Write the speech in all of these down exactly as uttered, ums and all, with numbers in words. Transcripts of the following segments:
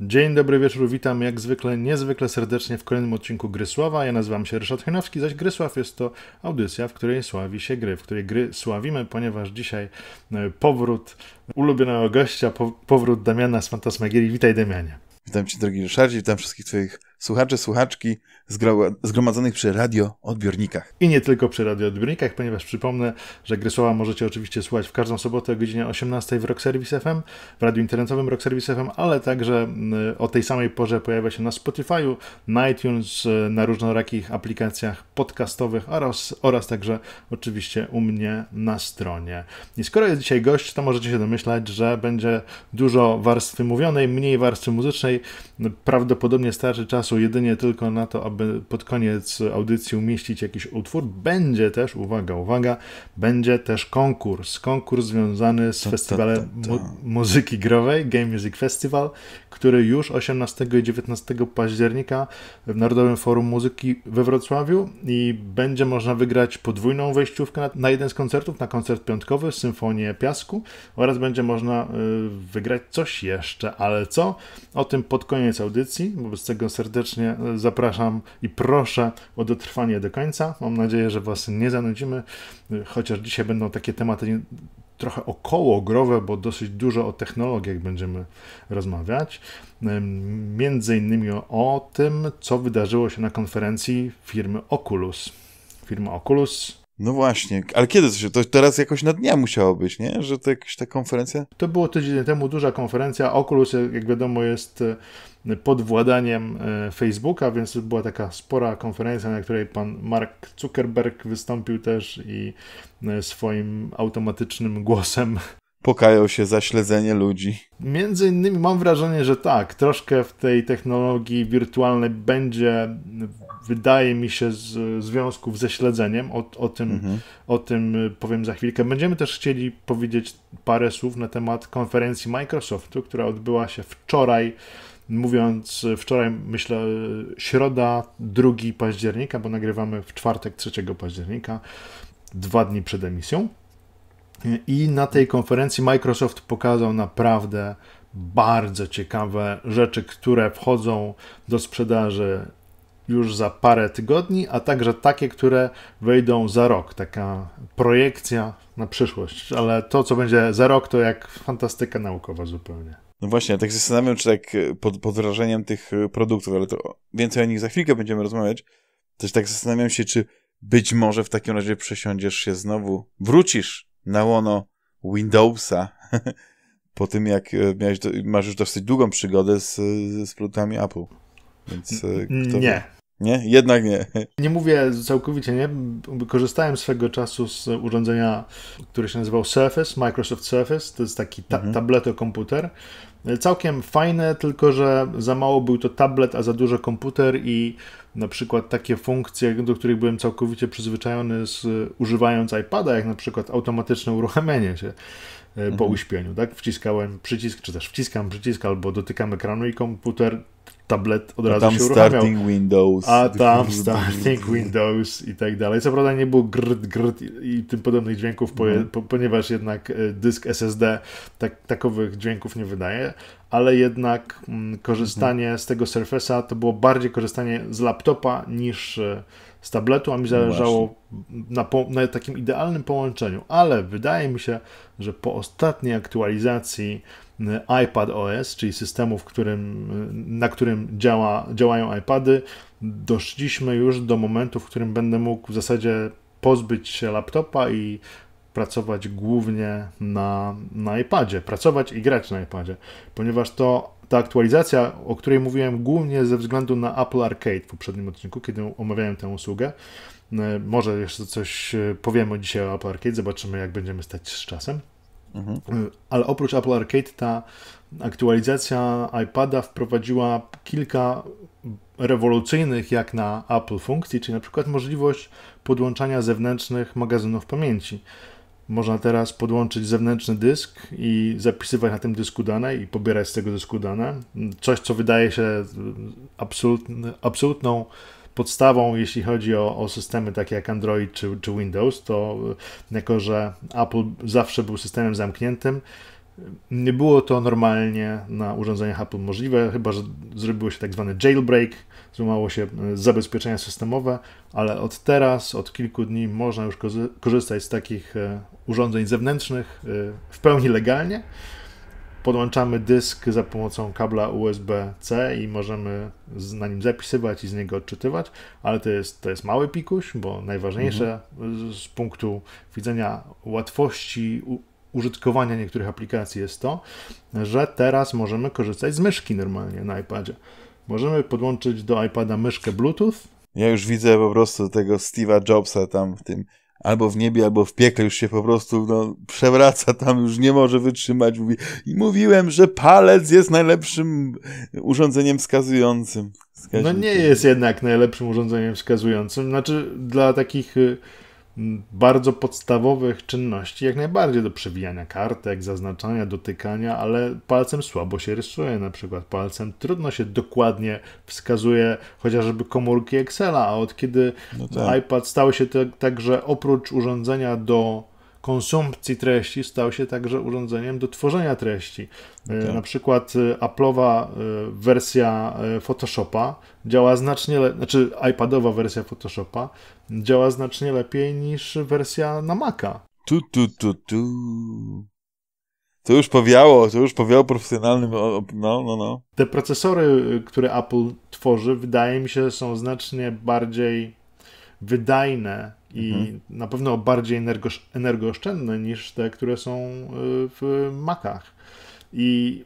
Dzień dobry, wieczór, witam jak zwykle, niezwykle serdecznie w kolejnym odcinku Grysława. Ja nazywam się Ryszard Chojnowski, zaś Grysław jest to audycja, w której sławi się gry, w której gry sławimy, ponieważ dzisiaj powrót ulubionego gościa, powrót Damiana z Fantasmagierii. Witaj, Damianie. Witam Cię, drogi Ryszardzie, witam wszystkich Twoich słuchaczy, słuchaczki zgromadzonych przy radioodbiornikach. I nie tylko przy radioodbiornikach, ponieważ przypomnę, że Grysława możecie oczywiście słuchać w każdą sobotę o godzinie osiemnastej w Rock Service F M, w radiu internetowym Rock Service F M, ale także o tej samej porze pojawia się na Spotify'u, na iTunes, na różnorakich aplikacjach podcastowych oraz, oraz także oczywiście u mnie na stronie. I skoro jest dzisiaj gość, to możecie się domyślać, że będzie dużo warstwy mówionej, mniej warstwy muzycznej, prawdopodobnie starczy czasu jedynie tylko na to, aby pod koniec audycji umieścić jakiś utwór. Będzie też, uwaga, uwaga, będzie też konkurs. Konkurs związany z festiwalem mu muzyki growej, Game Music Festival, który już osiemnastego i dziewiętnastego października w Narodowym Forum Muzyki we Wrocławiu i będzie można wygrać podwójną wejściówkę na, na jeden z koncertów, na koncert piątkowy, Symfonię Piasku oraz będzie można y, wygrać coś jeszcze, ale co? O tym pod koniec audycji, wobec tego serdecznie Serdecznie zapraszam i proszę o dotrwanie do końca. Mam nadzieję, że Was nie zanudzimy, chociaż dzisiaj będą takie tematy trochę okołogrowe, bo dosyć dużo o technologiach będziemy rozmawiać. Między innymi o tym, co wydarzyło się na konferencji firmy Oculus. Firma Oculus... No właśnie, ale kiedy to się, to teraz jakoś na dnia musiało być, nie? Że to jakaś ta konferencja? To było tydzień temu duża konferencja. Oculus, jak wiadomo, jest pod władaniem Facebooka, więc była taka spora konferencja, na której pan Mark Zuckerberg wystąpił też i swoim automatycznym głosem pokajał się za śledzenie ludzi. Między innymi mam wrażenie, że tak, troszkę w tej technologii wirtualnej będzie, wydaje mi się, z związków ze śledzeniem. O, o, tym, mhm. o tym powiem za chwilkę. Będziemy też chcieli powiedzieć parę słów na temat konferencji Microsoftu, która odbyła się wczoraj, mówiąc wczoraj, myślę, środa, drugiego października, bo nagrywamy w czwartek, trzeciego października, dwa dni przed emisją. I na tej konferencji Microsoft pokazał naprawdę bardzo ciekawe rzeczy, które wchodzą do sprzedaży już za parę tygodni, a także takie, które wejdą za rok. Taka projekcja na przyszłość, ale to, co będzie za rok, to jak fantastyka naukowa zupełnie. No właśnie, ja tak się zastanawiam, czy tak pod, pod wrażeniem tych produktów, ale to więcej o nich za chwilkę będziemy rozmawiać, też tak zastanawiam się, czy być może w takim razie przesiądziesz się znowu, wrócisz na łono Windowsa po tym, jak miałeś, masz już dosyć długą przygodę z, z produktami Apple. Więc kto nie. Wie? Nie? Jednak nie. Nie mówię całkowicie nie. Korzystałem swego czasu z urządzenia, które się nazywał Surface, Microsoft Surface. To jest taki ta mhm. tabletokomputer. Całkiem fajne, tylko że za mało był to tablet, a za dużo komputer i na przykład takie funkcje, do których byłem całkowicie przyzwyczajony z, używając iPada, jak na przykład automatyczne uruchamianie się mhm. po uśpieniu. Tak? Wciskałem przycisk, czy też wciskam przycisk, albo dotykam ekranu i komputer, tablet od razu się uruchamiał. Tam starting Windows. A tam starting Windows i tak dalej. Co prawda nie było grd, grd i tym podobnych dźwięków, mm. po, ponieważ jednak dysk S S D tak, takowych dźwięków nie wydaje, ale jednak mm, korzystanie mm. z tego Surface'a to było bardziej korzystanie z laptopa niż z tabletu, a mi zależało na, po, na takim idealnym połączeniu. Ale wydaje mi się, że po ostatniej aktualizacji iPadOS, czyli systemu, w którym, na którym działa, działają iPady, doszliśmy już do momentu, w którym będę mógł w zasadzie pozbyć się laptopa i pracować głównie na, na iPadzie, pracować i grać na iPadzie, ponieważ to ta aktualizacja, o której mówiłem głównie ze względu na Apple Arcade w poprzednim odcinku, kiedy omawiałem tę usługę. Może jeszcze coś powiemy dzisiaj o Apple Arcade, zobaczymy jak będziemy stać z czasem. Mhm. Ale oprócz Apple Arcade ta aktualizacja iPada wprowadziła kilka rewolucyjnych jak na Apple funkcji, czyli na przykład możliwość podłączania zewnętrznych magazynów pamięci. Można teraz podłączyć zewnętrzny dysk i zapisywać na tym dysku dane i pobierać z tego dysku dane. Coś, co wydaje się absolutną podstawą, jeśli chodzi o, o systemy takie jak Android czy, czy Windows, to jako że Apple zawsze był systemem zamkniętym, nie było to normalnie na urządzeniach Apple możliwe, chyba że zrobiło się tak zwany jailbreak, złamało się zabezpieczenia systemowe, ale od teraz, od kilku dni można już korzystać z takich urządzeń zewnętrznych w pełni legalnie. Podłączamy dysk za pomocą kabla U S B C i możemy na nim zapisywać i z niego odczytywać, ale to jest, to jest mały pikuś, bo najważniejsze mhm. z punktu widzenia łatwości użytkowania niektórych aplikacji jest to, że teraz możemy korzystać z myszki normalnie na iPadzie. Możemy podłączyć do iPada myszkę Bluetooth. Ja już widzę po prostu tego Steve'a Jobsa tam w tym, albo w niebie, albo w piekle, już się po prostu no, przewraca, tam już nie może wytrzymać. Mówi, i mówiłem, że palec jest najlepszym urządzeniem wskazującym. Wskaźnikiem. No nie jest jednak najlepszym urządzeniem wskazującym. Znaczy dla takich bardzo podstawowych czynności, jak najbardziej do przewijania kartek, zaznaczania, dotykania, ale palcem słabo się rysuje, na przykład palcem trudno się dokładnie wskazuje chociażby komórki Excela, a od kiedy no tak. iPad stał się tak, także oprócz urządzenia do konsumpcji treści, stał się także urządzeniem do tworzenia treści. Okay. Na przykład Apple'owa wersja Photoshopa działa znacznie lepiej, znaczy iPadowa wersja Photoshopa działa znacznie lepiej niż wersja na Maca. Tu, tu, tu, tu. To już powiało, to już powiało profesjonalnym, no, no, no. Te procesory, które Apple tworzy, wydaje mi się, są znacznie bardziej wydajne i mhm. na pewno bardziej energo- energooszczędne niż te, które są w Macach. I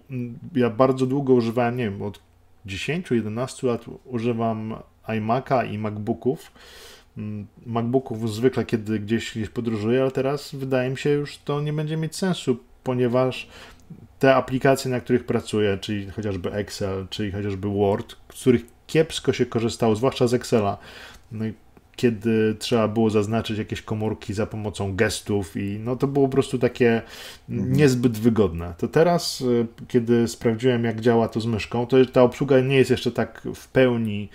ja bardzo długo używałem, nie wiem, od dziesięciu do jedenastu lat używam iMaca i MacBooków. MacBooków zwykle, kiedy gdzieś, gdzieś podróżuję, ale teraz wydaje mi się już to nie będzie mieć sensu, ponieważ te aplikacje, na których pracuję, czyli chociażby Excel, czyli chociażby Word, z których kiepsko się korzystało, zwłaszcza z Excela, no i kiedy trzeba było zaznaczyć jakieś komórki za pomocą gestów i no to było po prostu takie niezbyt wygodne. To teraz, kiedy sprawdziłem, jak działa to z myszką, to ta obsługa nie jest jeszcze tak w pełni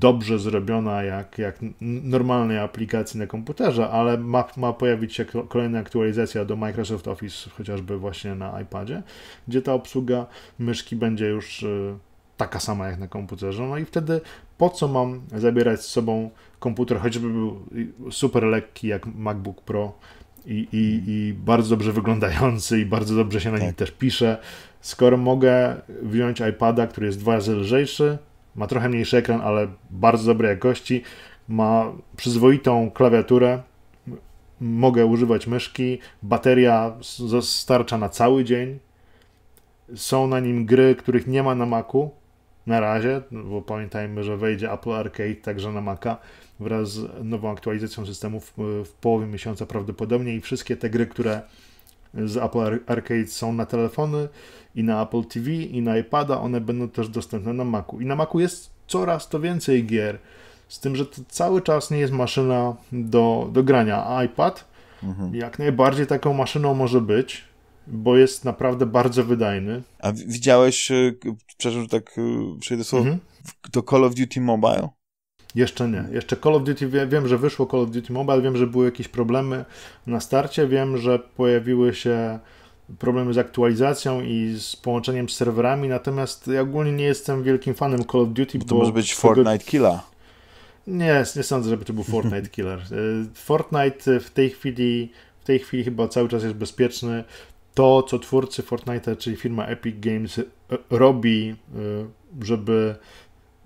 dobrze zrobiona jak, jak normalnej aplikacji na komputerze, ale ma, ma pojawić się kolejna aktualizacja do Microsoft Office, chociażby właśnie na iPadzie, gdzie ta obsługa myszki będzie już taka sama jak na komputerze, no i wtedy po co mam zabierać z sobą komputer, choćby był super lekki jak MacBook Pro i, i, i bardzo dobrze wyglądający i bardzo dobrze się na nim tak. też pisze, skoro mogę wziąć iPada, który jest dwa razy lżejszy, ma trochę mniejszy ekran, ale bardzo dobrej jakości, ma przyzwoitą klawiaturę, mogę używać myszki, bateria starcza na cały dzień, są na nim gry, których nie ma na Macu na razie, bo pamiętajmy, że wejdzie Apple Arcade także na Maca wraz z nową aktualizacją systemu w, w połowie miesiąca prawdopodobnie i wszystkie te gry, które z Apple Arcade są na telefony i na Apple T V i na iPada, one będą też dostępne na Macu. I na Macu jest coraz to więcej gier, z tym, że to cały czas nie jest maszyna do, do grania, a iPad mhm. jak najbardziej taką maszyną może być, bo jest naprawdę bardzo wydajny. A widziałeś, przepraszam, że tak przejdę słowo, mhm. to Call of Duty Mobile? Jeszcze nie. Jeszcze Call of Duty, wiem, że wyszło Call of Duty Mobile, wiem, że były jakieś problemy na starcie, wiem, że pojawiły się problemy z aktualizacją i z połączeniem z serwerami, natomiast ja ogólnie nie jestem wielkim fanem Call of Duty, bo... To bo może być Fortnite tego... Killer. Nie, nie sądzę, żeby to był Fortnite Killer. Fortnite w tej chwili, w tej chwili chyba cały czas jest bezpieczny. To, co twórcy Fortnite'a, czyli firma Epic Games robi, żeby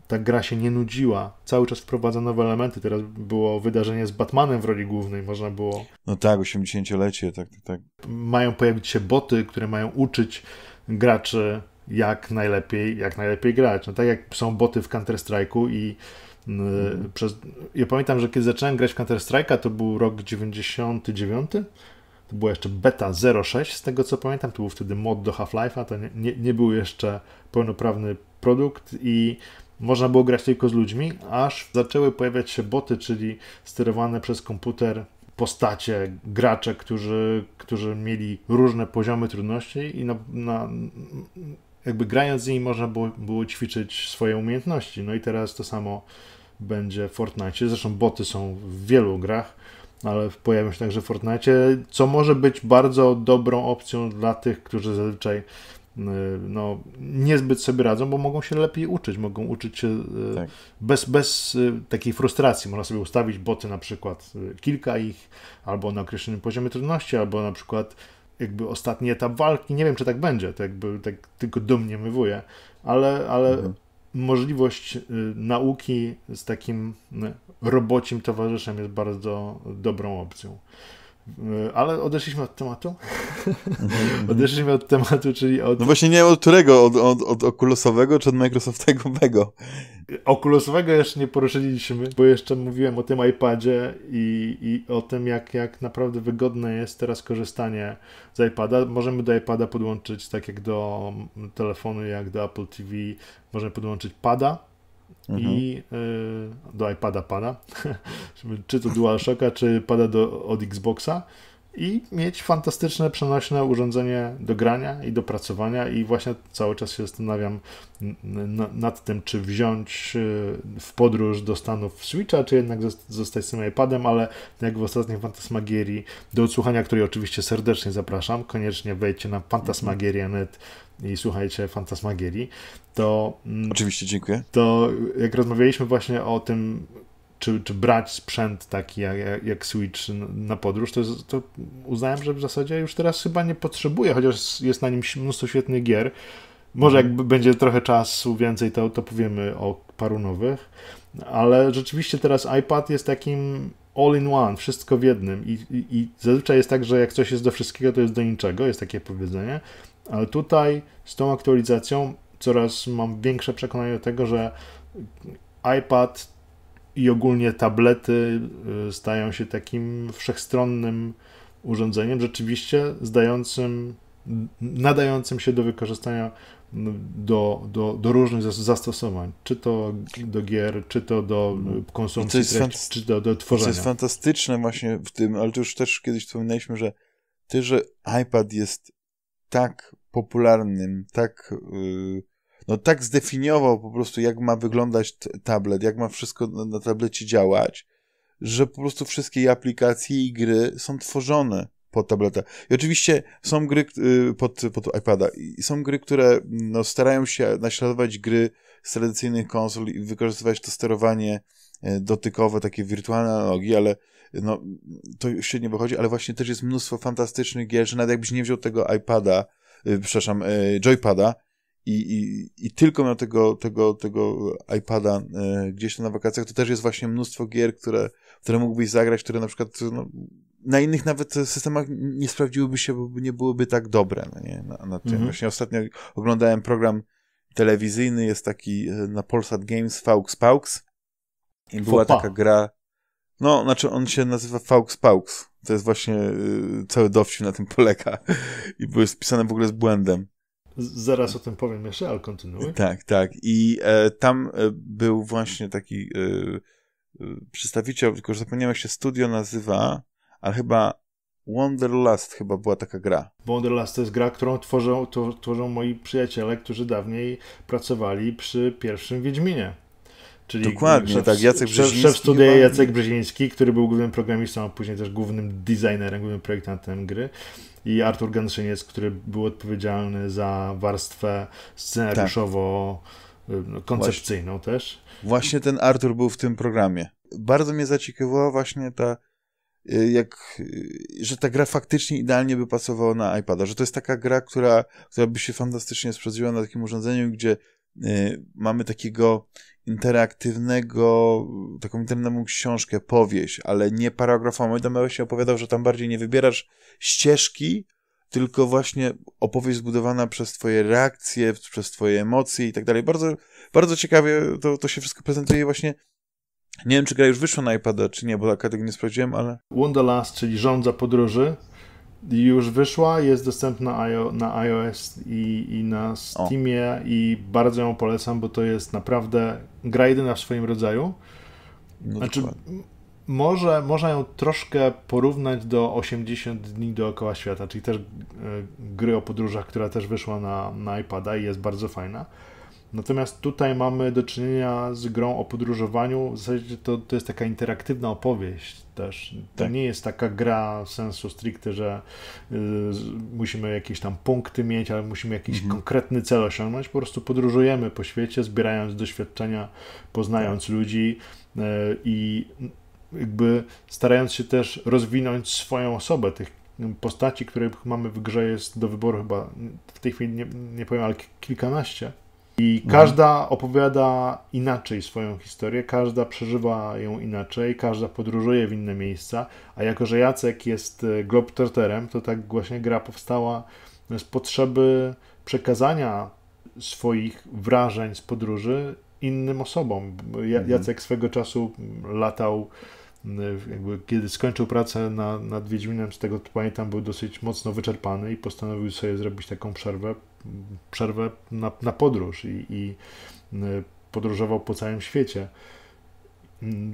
ta gra się nie nudziła. Cały czas wprowadza nowe elementy. Teraz było wydarzenie z Batmanem w roli głównej. Można było... No tak, osiemdziesięciolecie, tak, tak, tak. Mają pojawić się boty, które mają uczyć graczy, jak najlepiej, jak najlepiej grać. No tak jak są boty w Counter-Strike'u i mm. przez... Ja pamiętam, że kiedy zacząłem grać w Counter-Strike'a, to był rok dziewięćdziesiąty dziewiąty. To była jeszcze beta zero sześć, z tego co pamiętam, to był wtedy mod do Half-Life'a, to nie, nie, nie był jeszcze pełnoprawny produkt i można było grać tylko z ludźmi, aż zaczęły pojawiać się boty, czyli sterowane przez komputer postacie, gracze, którzy, którzy mieli różne poziomy trudności i na, na, jakby grając z nimi można było, było ćwiczyć swoje umiejętności. No i teraz to samo będzie w Fortnite. Zresztą boty są w wielu grach, ale pojawią się także w Fortnite, co może być bardzo dobrą opcją dla tych, którzy zazwyczaj no, niezbyt sobie radzą, bo mogą się lepiej uczyć, mogą uczyć się tak. bez, bez takiej frustracji. Można sobie ustawić boty, na przykład kilka ich, albo na określonym poziomie trudności, albo na przykład jakby ostatni etap walki. Nie wiem, czy tak będzie, to jakby tak tylko domniemywuję, ale, ale mhm. możliwość nauki z takim robocim towarzyszem jest bardzo dobrą opcją. Ale odeszliśmy od tematu. Odeszliśmy od tematu, czyli od... No właśnie nie wiem od którego, od, od, od Oculusowego czy od Microsoftowego? Oculusowego jeszcze nie poruszyliśmy, bo jeszcze mówiłem o tym iPadzie i, i o tym, jak, jak naprawdę wygodne jest teraz korzystanie z iPada. Możemy do iPada podłączyć, tak jak do telefonu, jak do Apple T V, możemy podłączyć pada. Mhm. I y, do iPada pada, czy to DualShocka, czy pada do, od Xboxa i mieć fantastyczne, przenośne urządzenie do grania i do pracowania i właśnie cały czas się zastanawiam nad tym, czy wziąć w podróż do Stanów Switcha, czy jednak zostać z tym iPadem, ale jak w ostatniej Fantasmagierii, do odsłuchania, której oczywiście serdecznie zapraszam, koniecznie wejdźcie na fantasmagieria kropka net i słuchajcie Fantasmagierii, to... Oczywiście, dziękuję. To jak rozmawialiśmy właśnie o tym, Czy, czy brać sprzęt taki jak, jak Switch na podróż, to, to uznałem, że w zasadzie już teraz chyba nie potrzebuję, chociaż jest na nim mnóstwo świetnych gier. Może jak będzie trochę czasu więcej, to, to powiemy o paru nowych, ale rzeczywiście teraz iPad jest takim all-in-one, wszystko w jednym I, i, i zazwyczaj jest tak, że jak coś jest do wszystkiego, to jest do niczego, jest takie powiedzenie, ale tutaj z tą aktualizacją coraz mam większe przekonanie do tego, że iPad i ogólnie tablety stają się takim wszechstronnym urządzeniem, rzeczywiście zdającym, nadającym się do wykorzystania do, do, do różnych zastosowań. Czy to do gier, czy to do konsumpcji, treści, czy do, do tworzenia. To jest fantastyczne właśnie w tym, ale to już też kiedyś wspominaliśmy, że to, że iPad jest tak popularnym, tak... Yy... No tak zdefiniował po prostu, jak ma wyglądać tablet, jak ma wszystko na, na tablecie działać, że po prostu wszystkie aplikacje i gry są tworzone pod tableta. I oczywiście są gry y, pod, pod iPada i są gry, które no, starają się naśladować gry z tradycyjnych konsol i wykorzystywać to sterowanie y, dotykowe, takie wirtualne analogi, ale no, to średnio wychodzi, ale właśnie też jest mnóstwo fantastycznych gier, że nawet jakbyś nie wziął tego iPada, y, przepraszam, y, joypada, I, i, i tylko miał tego, tego, tego iPada y, gdzieś tam na wakacjach, to też jest właśnie mnóstwo gier, które, które mógłbyś zagrać, które na przykład no, na innych nawet systemach nie sprawdziłyby się, bo nie byłyby tak dobre. No nie? Na, na tym. Mhm. Właśnie ostatnio oglądałem program telewizyjny, jest taki na Polsat Games Faux Pas i była Faux Pas. Taka gra, no znaczy on się nazywa Faux Pas, to jest właśnie y, cały dowcip na tym polega i był spisane w ogóle z błędem. Zaraz o tym powiem jeszcze, ale kontynuuj. Tak, tak. I e, tam e, był właśnie taki e, e, przedstawiciel, tylko że zapomniałem, jak się studio nazywa, ale chyba Wanderlust chyba była taka gra. Wanderlust to jest gra, którą tworzą, to, tworzą moi przyjaciele, którzy dawniej pracowali przy pierwszym Wiedźminie. Czyli dokładnie, szef, tak. Jacek Brzeziński. Szef studia Jacek Brzeziński, który był głównym programistą, a później też głównym designerem, głównym projektantem gry. I Artur Ganszyniec, który był odpowiedzialny za warstwę scenariuszowo-koncepcyjną tak. też. Właśnie ten Artur był w tym programie. Bardzo mnie zaciekawiła właśnie ta, jak, że ta gra faktycznie idealnie by pasowała na iPada, że to jest taka gra, która, która by się fantastycznie sprawdziła na takim urządzeniu, gdzie y, mamy takiego interaktywnego, taką internetową książkę, powieść, ale nie paragrafową. I tam właśnie opowiadał, że tam bardziej nie wybierasz ścieżki, tylko właśnie opowieść zbudowana przez twoje reakcje, przez twoje emocje i tak dalej. Bardzo, bardzo ciekawie to, to się wszystko prezentuje właśnie. Nie wiem, czy gra już wyszła na iPada, czy nie, bo tak tego nie sprawdziłem, ale... Wanderlust, czyli Rządza Podróży, już wyszła, jest dostępna na iOS i, i na Steamie o. i bardzo ją polecam, bo to jest naprawdę gra jedyna w swoim rodzaju. No znaczy, Może można ją troszkę porównać do osiemdziesięciu dni dookoła świata, czyli też gry o podróżach, która też wyszła na, na iPada i jest bardzo fajna. Natomiast tutaj mamy do czynienia z grą o podróżowaniu. W zasadzie to, to jest taka interaktywna opowieść też. To tak. Nie jest taka gra sensu stricte, że yy, musimy jakieś tam punkty mieć, ale musimy jakiś mhm. konkretny cel osiągnąć. Po prostu podróżujemy po świecie, zbierając doświadczenia, poznając tak. ludzi yy, i jakby starając się też rozwinąć swoją osobę. Tych postaci, których mamy w grze, jest do wyboru chyba w tej chwili nie, nie powiem, ale kilkanaście. I każda opowiada inaczej swoją historię, każda przeżywa ją inaczej, każda podróżuje w inne miejsca, a jako że Jacek jest globetrotterem, to tak właśnie gra powstała z potrzeby przekazania swoich wrażeń z podróży innym osobom. Jacek swego czasu latał, jakby kiedy skończył pracę nad, nad Wiedźminem, z tego pamiętam, był dosyć mocno wyczerpany i postanowił sobie zrobić taką przerwę, przerwę na, na podróż i, i podróżował po całym świecie.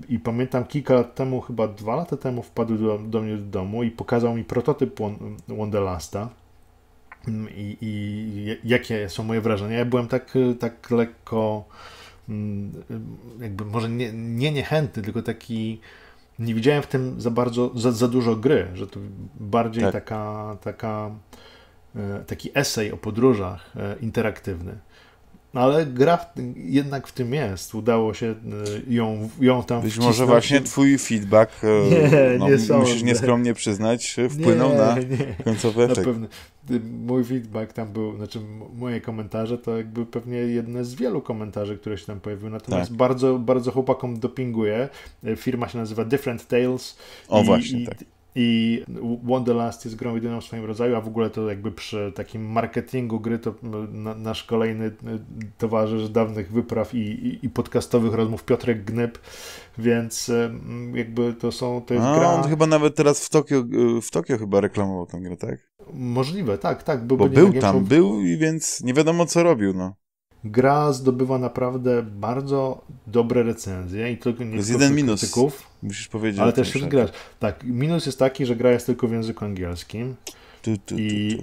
I pamiętam kilka lat temu, chyba dwa lata temu wpadł do, do mnie do domu i pokazał mi prototyp Wanderlusta i, i jakie są moje wrażenia. Ja byłem tak, tak lekko, jakby może nie, nie niechętny, tylko taki... Nie widziałem w tym za bardzo, za, za dużo gry, że to bardziej tak. taka, taka, taki esej o podróżach interaktywny. Ale gra w, jednak w tym jest. Udało się ją, ją tam Być wcisnąć. Może właśnie twój feedback, nie, no, nie musisz nieskromnie przyznać, wpłynął nie, na nie. końcowy efekt. Na pewno. Mój feedback tam był, znaczy moje komentarze to jakby pewnie jedne z wielu komentarzy, które się tam pojawiły. Natomiast tak. bardzo, bardzo chłopakom dopinguję. Firma się nazywa Different Tales. O i, właśnie, i, tak. I Wanderlust jest grą jedyną w swoim rodzaju, a w ogóle to jakby przy takim marketingu gry to nasz kolejny towarzysz dawnych wypraw i, i, i podcastowych rozmów, Piotrek Gnyb, więc jakby to są, to jest a, gra... on chyba nawet teraz w Tokio, w Tokio chyba reklamował tę grę, tak? Możliwe, tak, tak. Bo, bo był tak tam, był i więc nie wiadomo co robił, no. Gra zdobywa naprawdę bardzo dobre recenzje i tylko nie jest jeden minus, krytyków, musisz powiedzieć, ale też wśród graczy. Tak, minus jest taki, że gra jest tylko w języku angielskim tu, tu, tu, tu. I,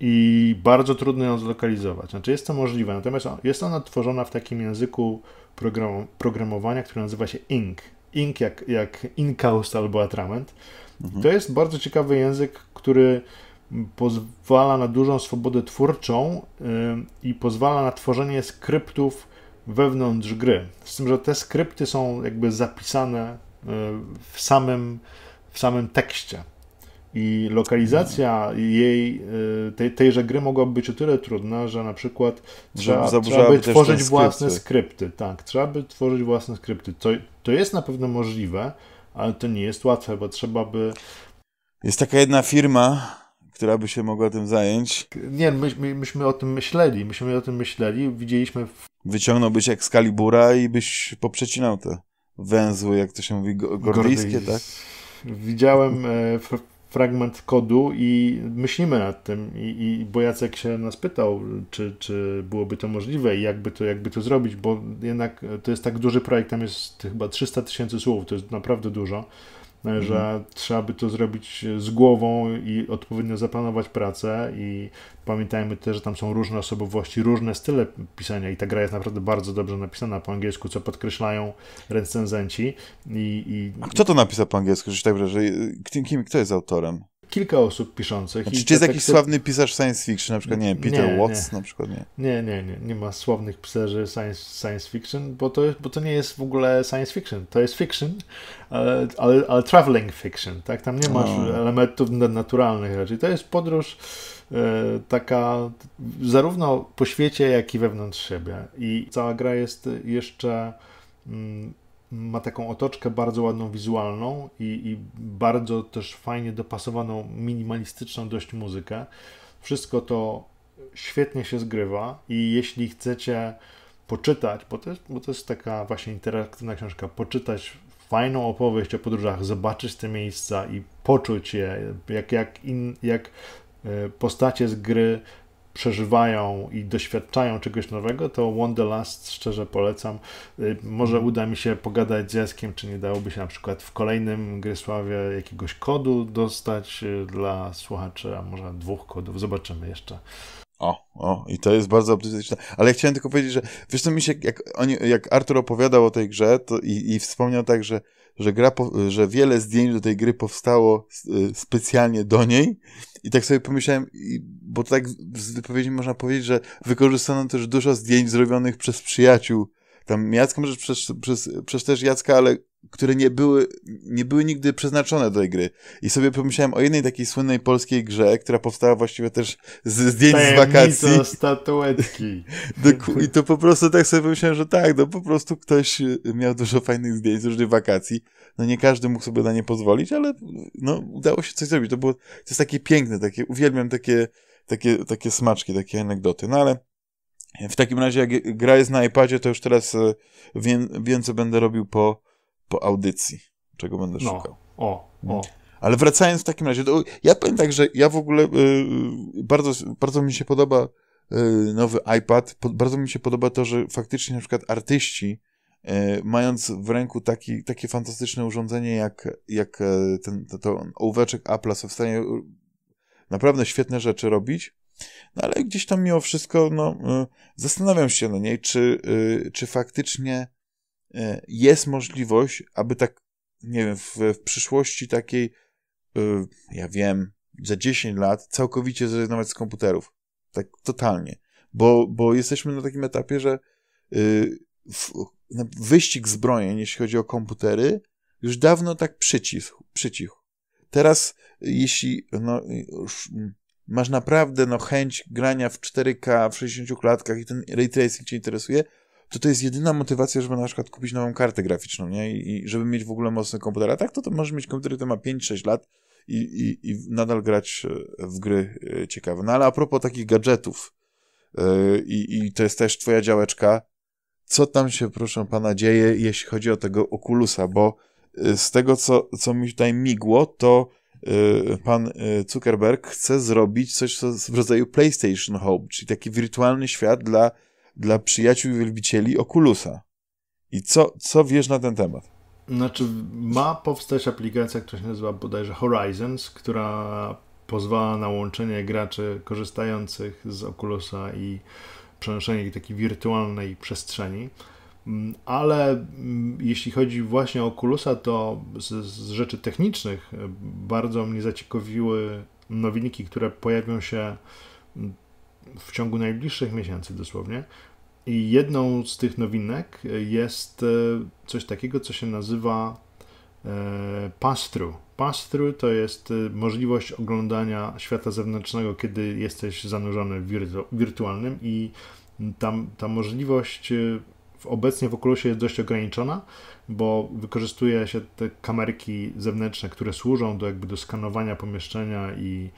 i bardzo trudno ją zlokalizować. Znaczy jest to możliwe, natomiast jest ona tworzona w takim języku program, programowania, który nazywa się Ink. Ink jak, jak Inkaust albo Atrament. Mhm. To jest bardzo ciekawy język, który... pozwala na dużą swobodę twórczą yy, i pozwala na tworzenie skryptów wewnątrz gry. Z tym, że te skrypty są jakby zapisane yy, w samym, w samym tekście. I lokalizacja jej, yy, tej, tejże gry mogłaby być o tyle trudna, że na przykład trzeba, trzeba by tworzyć własne skrypty. Tak, trzeba by tworzyć własne skrypty. To, to jest na pewno możliwe, ale to nie jest łatwe, bo trzeba by... Jest taka jedna firma... która by się mogła tym zająć. Nie, my, my, myśmy o tym myśleli, myśmy o tym myśleli, widzieliśmy... W... Wyciągnąłbyś Excalibura i byś poprzecinał te węzły, jak to się mówi, gordyjskie, tak? Widziałem e, f- fragment kodu i myślimy nad tym, I, i, bo Jacek się nas pytał, czy, czy byłoby to możliwe i jakby to, jakby to zrobić, bo jednak to jest tak duży projekt, tam jest chyba trzysta tysięcy słów, to jest naprawdę dużo. Że mhm. trzeba by to zrobić z głową i odpowiednio zaplanować pracę i pamiętajmy też, że tam są różne osobowości, różne style pisania i ta gra jest naprawdę bardzo dobrze napisana po angielsku, co podkreślają recenzenci. I, i... A kto to napisał po angielsku? Tak, że kim, kim, kto jest autorem? Kilka osób piszących. Znaczy, czy jest jakiś teksty... sławny pisarz science fiction, na przykład, nie wiem, Peter nie, Watts nie. na przykład, nie? Nie, nie, nie, nie ma sławnych pisarzy science, science fiction, bo to, bo to nie jest w ogóle science fiction, to jest fiction, ale, ale, ale traveling fiction, tak? Tam nie masz no. elementów naturalnych raczej. To jest podróż e, taka zarówno po świecie, jak i wewnątrz siebie. I cała gra jest jeszcze... Mm, ma taką otoczkę bardzo ładną, wizualną i, i bardzo też fajnie dopasowaną, minimalistyczną dość muzykę. Wszystko to świetnie się zgrywa i jeśli chcecie poczytać, bo to jest, bo to jest taka właśnie interaktywna książka, poczytać fajną opowieść o podróżach, zobaczyć te miejsca i poczuć je, jak, jak, in, jak postacie z gry przeżywają i doświadczają czegoś nowego, to Wanderlust szczerze polecam. Może uda mi się pogadać z Jackiem, czy nie dałoby się na przykład w kolejnym Grysławie jakiegoś kodu dostać dla słuchaczy, a może dwóch kodów, zobaczymy jeszcze. O, o, i to jest bardzo optymistyczne. Ale ja chciałem tylko powiedzieć, że wiesz co, mi się, jak, oni, jak Artur opowiadał o tej grze to i, i wspomniał tak, że, że, gra po, że wiele zdjęć do tej gry powstało y, specjalnie do niej i tak sobie pomyślałem, i, bo tak z wypowiedzi można powiedzieć, że wykorzystano też dużo zdjęć zrobionych przez przyjaciół, tam Jacka, może przez, przez, przez też Jacka, ale które nie były, nie były nigdy przeznaczone do tej gry. I sobie pomyślałem o jednej takiej słynnej polskiej grze, która powstała właściwie też ze zdjęć z wakacji. Statuetki. I to po prostu tak sobie pomyślałem, że tak, no po prostu ktoś miał dużo fajnych zdjęć z różnych wakacji. No nie każdy mógł sobie na nie pozwolić, ale no udało się coś zrobić. To było, to jest takie piękne, takie, uwielbiam takie, takie, takie smaczki, takie anegdoty. No ale w takim razie jak gra jest na iPadzie, to już teraz wiem, wiem co będę robił po po audycji, czego będę no, szukał. O, o. Ale wracając w takim razie, do, ja powiem tak, że ja w ogóle y, bardzo, bardzo mi się podoba y, nowy iPad, po, bardzo mi się podoba to, że faktycznie na przykład artyści, y, mając w ręku taki, takie fantastyczne urządzenie jak, jak ten, to, to ołóweczek Apple'a, są w stanie naprawdę świetne rzeczy robić, no ale gdzieś tam mimo wszystko no, y, zastanawiam się na niej, czy, y, czy faktycznie jest możliwość, aby tak, nie wiem, w, w przyszłości takiej, yy, ja wiem, za dziesięć lat całkowicie zrezygnować z komputerów. Tak totalnie. Bo, bo jesteśmy na takim etapie, że yy, w, wyścig zbrojeń, jeśli chodzi o komputery, już dawno tak przycichł. przycichł. Teraz, jeśli no, już masz naprawdę no, chęć grania w cztery K, w sześćdziesięciu klatkach i ten ray tracing cię interesuje, to to jest jedyna motywacja, żeby na przykład kupić nową kartę graficzną, nie? I, i żeby mieć w ogóle mocny komputer. A tak to, to możesz mieć komputer, który ma pięć sześć lat i, i, i nadal grać w gry ciekawe. No ale a propos takich gadżetów yy, i to jest też twoja działeczka, co tam się, proszę pana, dzieje, jeśli chodzi o tego Oculusa, bo z tego, co, co mi tutaj migło, to yy, pan Zuckerberg chce zrobić coś co w rodzaju PlayStation Home, czyli taki wirtualny świat dla dla przyjaciół i wielbicieli Oculusa. I co, co wiesz na ten temat? Znaczy, ma powstać aplikacja, która się nazywa bodajże Horizons, która pozwala na łączenie graczy korzystających z Oculusa i przenoszenie ich takiej wirtualnej przestrzeni. Ale jeśli chodzi właśnie o Oculusa, to z, z rzeczy technicznych bardzo mnie zaciekawiły nowinki, które pojawią się w ciągu najbliższych miesięcy dosłownie. I jedną z tych nowinek jest coś takiego, co się nazywa pass-through. Pass-through to jest możliwość oglądania świata zewnętrznego, kiedy jesteś zanurzony w wirtu- wirtualnym i tam ta możliwość obecnie w Oculusie jest dość ograniczona, bo wykorzystuje się te kamerki zewnętrzne, które służą do jakby do skanowania pomieszczenia i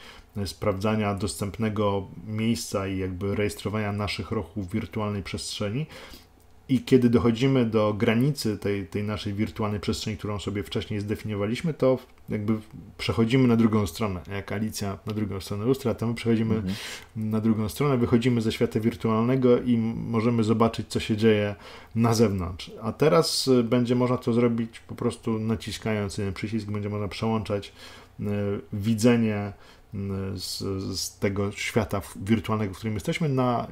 sprawdzania dostępnego miejsca i jakby rejestrowania naszych ruchów w wirtualnej przestrzeni. I kiedy dochodzimy do granicy tej, tej naszej wirtualnej przestrzeni, którą sobie wcześniej zdefiniowaliśmy, to jakby przechodzimy na drugą stronę, jak Alicja na drugą stronę lustra, to my przechodzimy mhm. na drugą stronę, wychodzimy ze świata wirtualnego i możemy zobaczyć, co się dzieje na zewnątrz. A teraz będzie można to zrobić po prostu naciskając jeden przycisk, będzie można przełączać y, widzenie z, z tego świata wirtualnego, w którym jesteśmy, na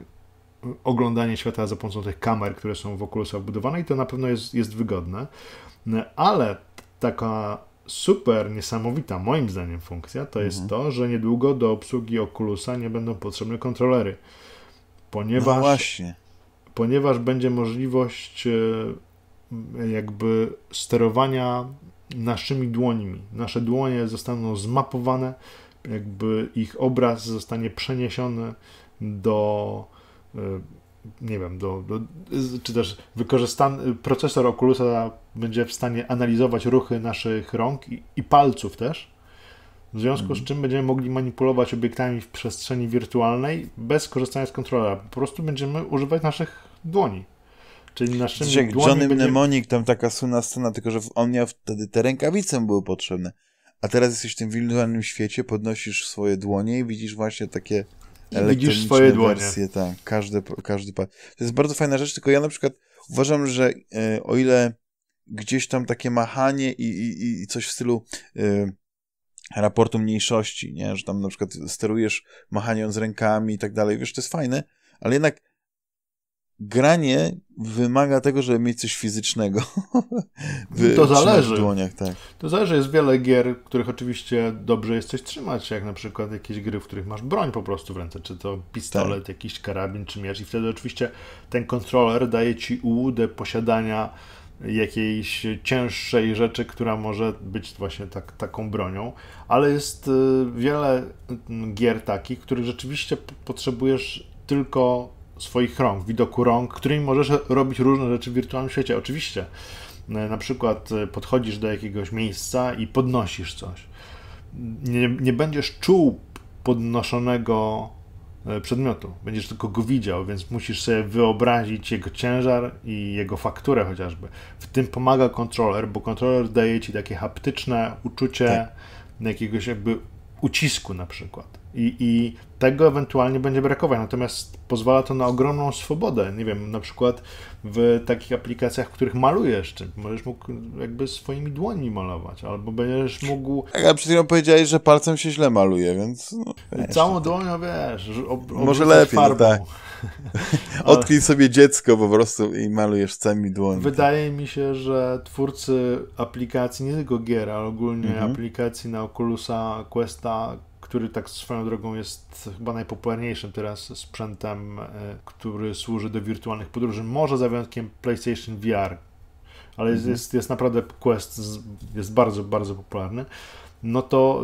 oglądanie świata za pomocą tych kamer, które są w Oculusa wbudowane i to na pewno jest, jest wygodne, ale taka super niesamowita moim zdaniem funkcja to jest mhm. to, że niedługo do obsługi Oculusa nie będą potrzebne kontrolery, ponieważ, no właśnie. ponieważ będzie możliwość jakby sterowania naszymi dłońmi. Nasze dłonie zostaną zmapowane, jakby ich obraz zostanie przeniesiony do nie wiem, do, do, czy też wykorzystany procesor Oculusa będzie w stanie analizować ruchy naszych rąk i, i palców też, w związku mm. z czym będziemy mogli manipulować obiektami w przestrzeni wirtualnej bez korzystania z kontrolera. Po prostu będziemy używać naszych dłoni. Czyli naszymi Cześć, dłoni... Johnny będzie... Mnemonic, tam taka słynna scena, tylko że on miał wtedy te rękawice były potrzebne, a teraz jesteś w tym wirtualnym świecie, podnosisz swoje dłonie i widzisz właśnie takie I widzisz swoje dłonie. Wersje, tak, każdy, każdy... To jest bardzo fajna rzecz, tylko ja na przykład uważam, że e, o ile gdzieś tam takie machanie i, i, i coś w stylu e, raportu mniejszości, nie? Że tam na przykład sterujesz machając rękami i tak dalej, wiesz, to jest fajne, ale jednak granie wymaga tego, żeby mieć coś fizycznego. Wy, to zależy. W dłoniach, tak. To zależy. Jest wiele gier, których oczywiście dobrze jest coś trzymać, jak na przykład jakieś gry, w których masz broń po prostu w ręce, czy to pistolet, tak, jakiś karabin, czy miecz i wtedy oczywiście ten kontroler daje ci ułudę posiadania jakiejś cięższej rzeczy, która może być właśnie tak, taką bronią, ale jest wiele gier takich, których rzeczywiście potrzebujesz tylko swoich rąk, widoku rąk, którymi możesz robić różne rzeczy w wirtualnym świecie. Oczywiście, na przykład podchodzisz do jakiegoś miejsca i podnosisz coś. Nie, nie będziesz czuł podnoszonego przedmiotu, będziesz tylko go widział, więc musisz sobie wyobrazić jego ciężar i jego fakturę chociażby. W tym pomaga kontroler, bo kontroler daje ci takie haptyczne uczucie, tak, jakiegoś jakby ucisku na przykład. I, I tego ewentualnie będzie brakować, natomiast pozwala to na ogromną swobodę. Nie wiem, na przykład w takich aplikacjach, w których malujesz, czy możesz mógł jakby swoimi dłońmi malować, albo będziesz mógł... Tak, ale przed chwilą powiedziałeś, że palcem się źle maluje, więc... No, wiesz, całą dłonią, wiesz... Ob, może lepiej, no tak. Odkryj sobie dziecko po prostu i malujesz całymi dłońmi. Wydaje tak. mi się, że twórcy aplikacji, nie tylko gier, ale ogólnie mhm. aplikacji na Oculusa, Questa, który tak swoją drogą jest chyba najpopularniejszym teraz sprzętem, który służy do wirtualnych podróży, może za wyjątkiem PlayStation V R, ale jest, jest, jest naprawdę Quest, jest bardzo, bardzo popularny, no to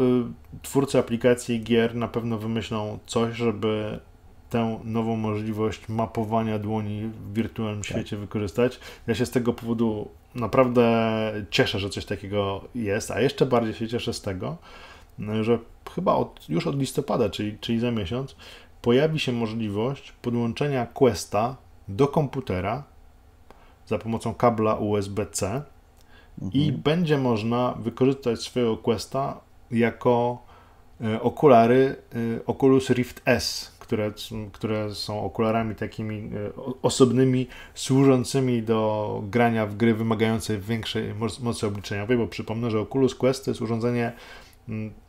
y, twórcy aplikacji i gier na pewno wymyślą coś, żeby tę nową możliwość mapowania dłoni w wirtualnym tak. świecie wykorzystać. Ja się z tego powodu naprawdę cieszę, że coś takiego jest, a jeszcze bardziej się cieszę z tego, że chyba od, już od listopada, czyli, czyli za miesiąc, pojawi się możliwość podłączenia Questa do komputera za pomocą kabla U S B C mhm. i będzie można wykorzystać swojego Questa jako okulary Oculus Rift S, które, które są okularami takimi osobnymi, służącymi do grania w gry wymagające większej mocy obliczeniowej, bo przypomnę, że Oculus Quest to jest urządzenie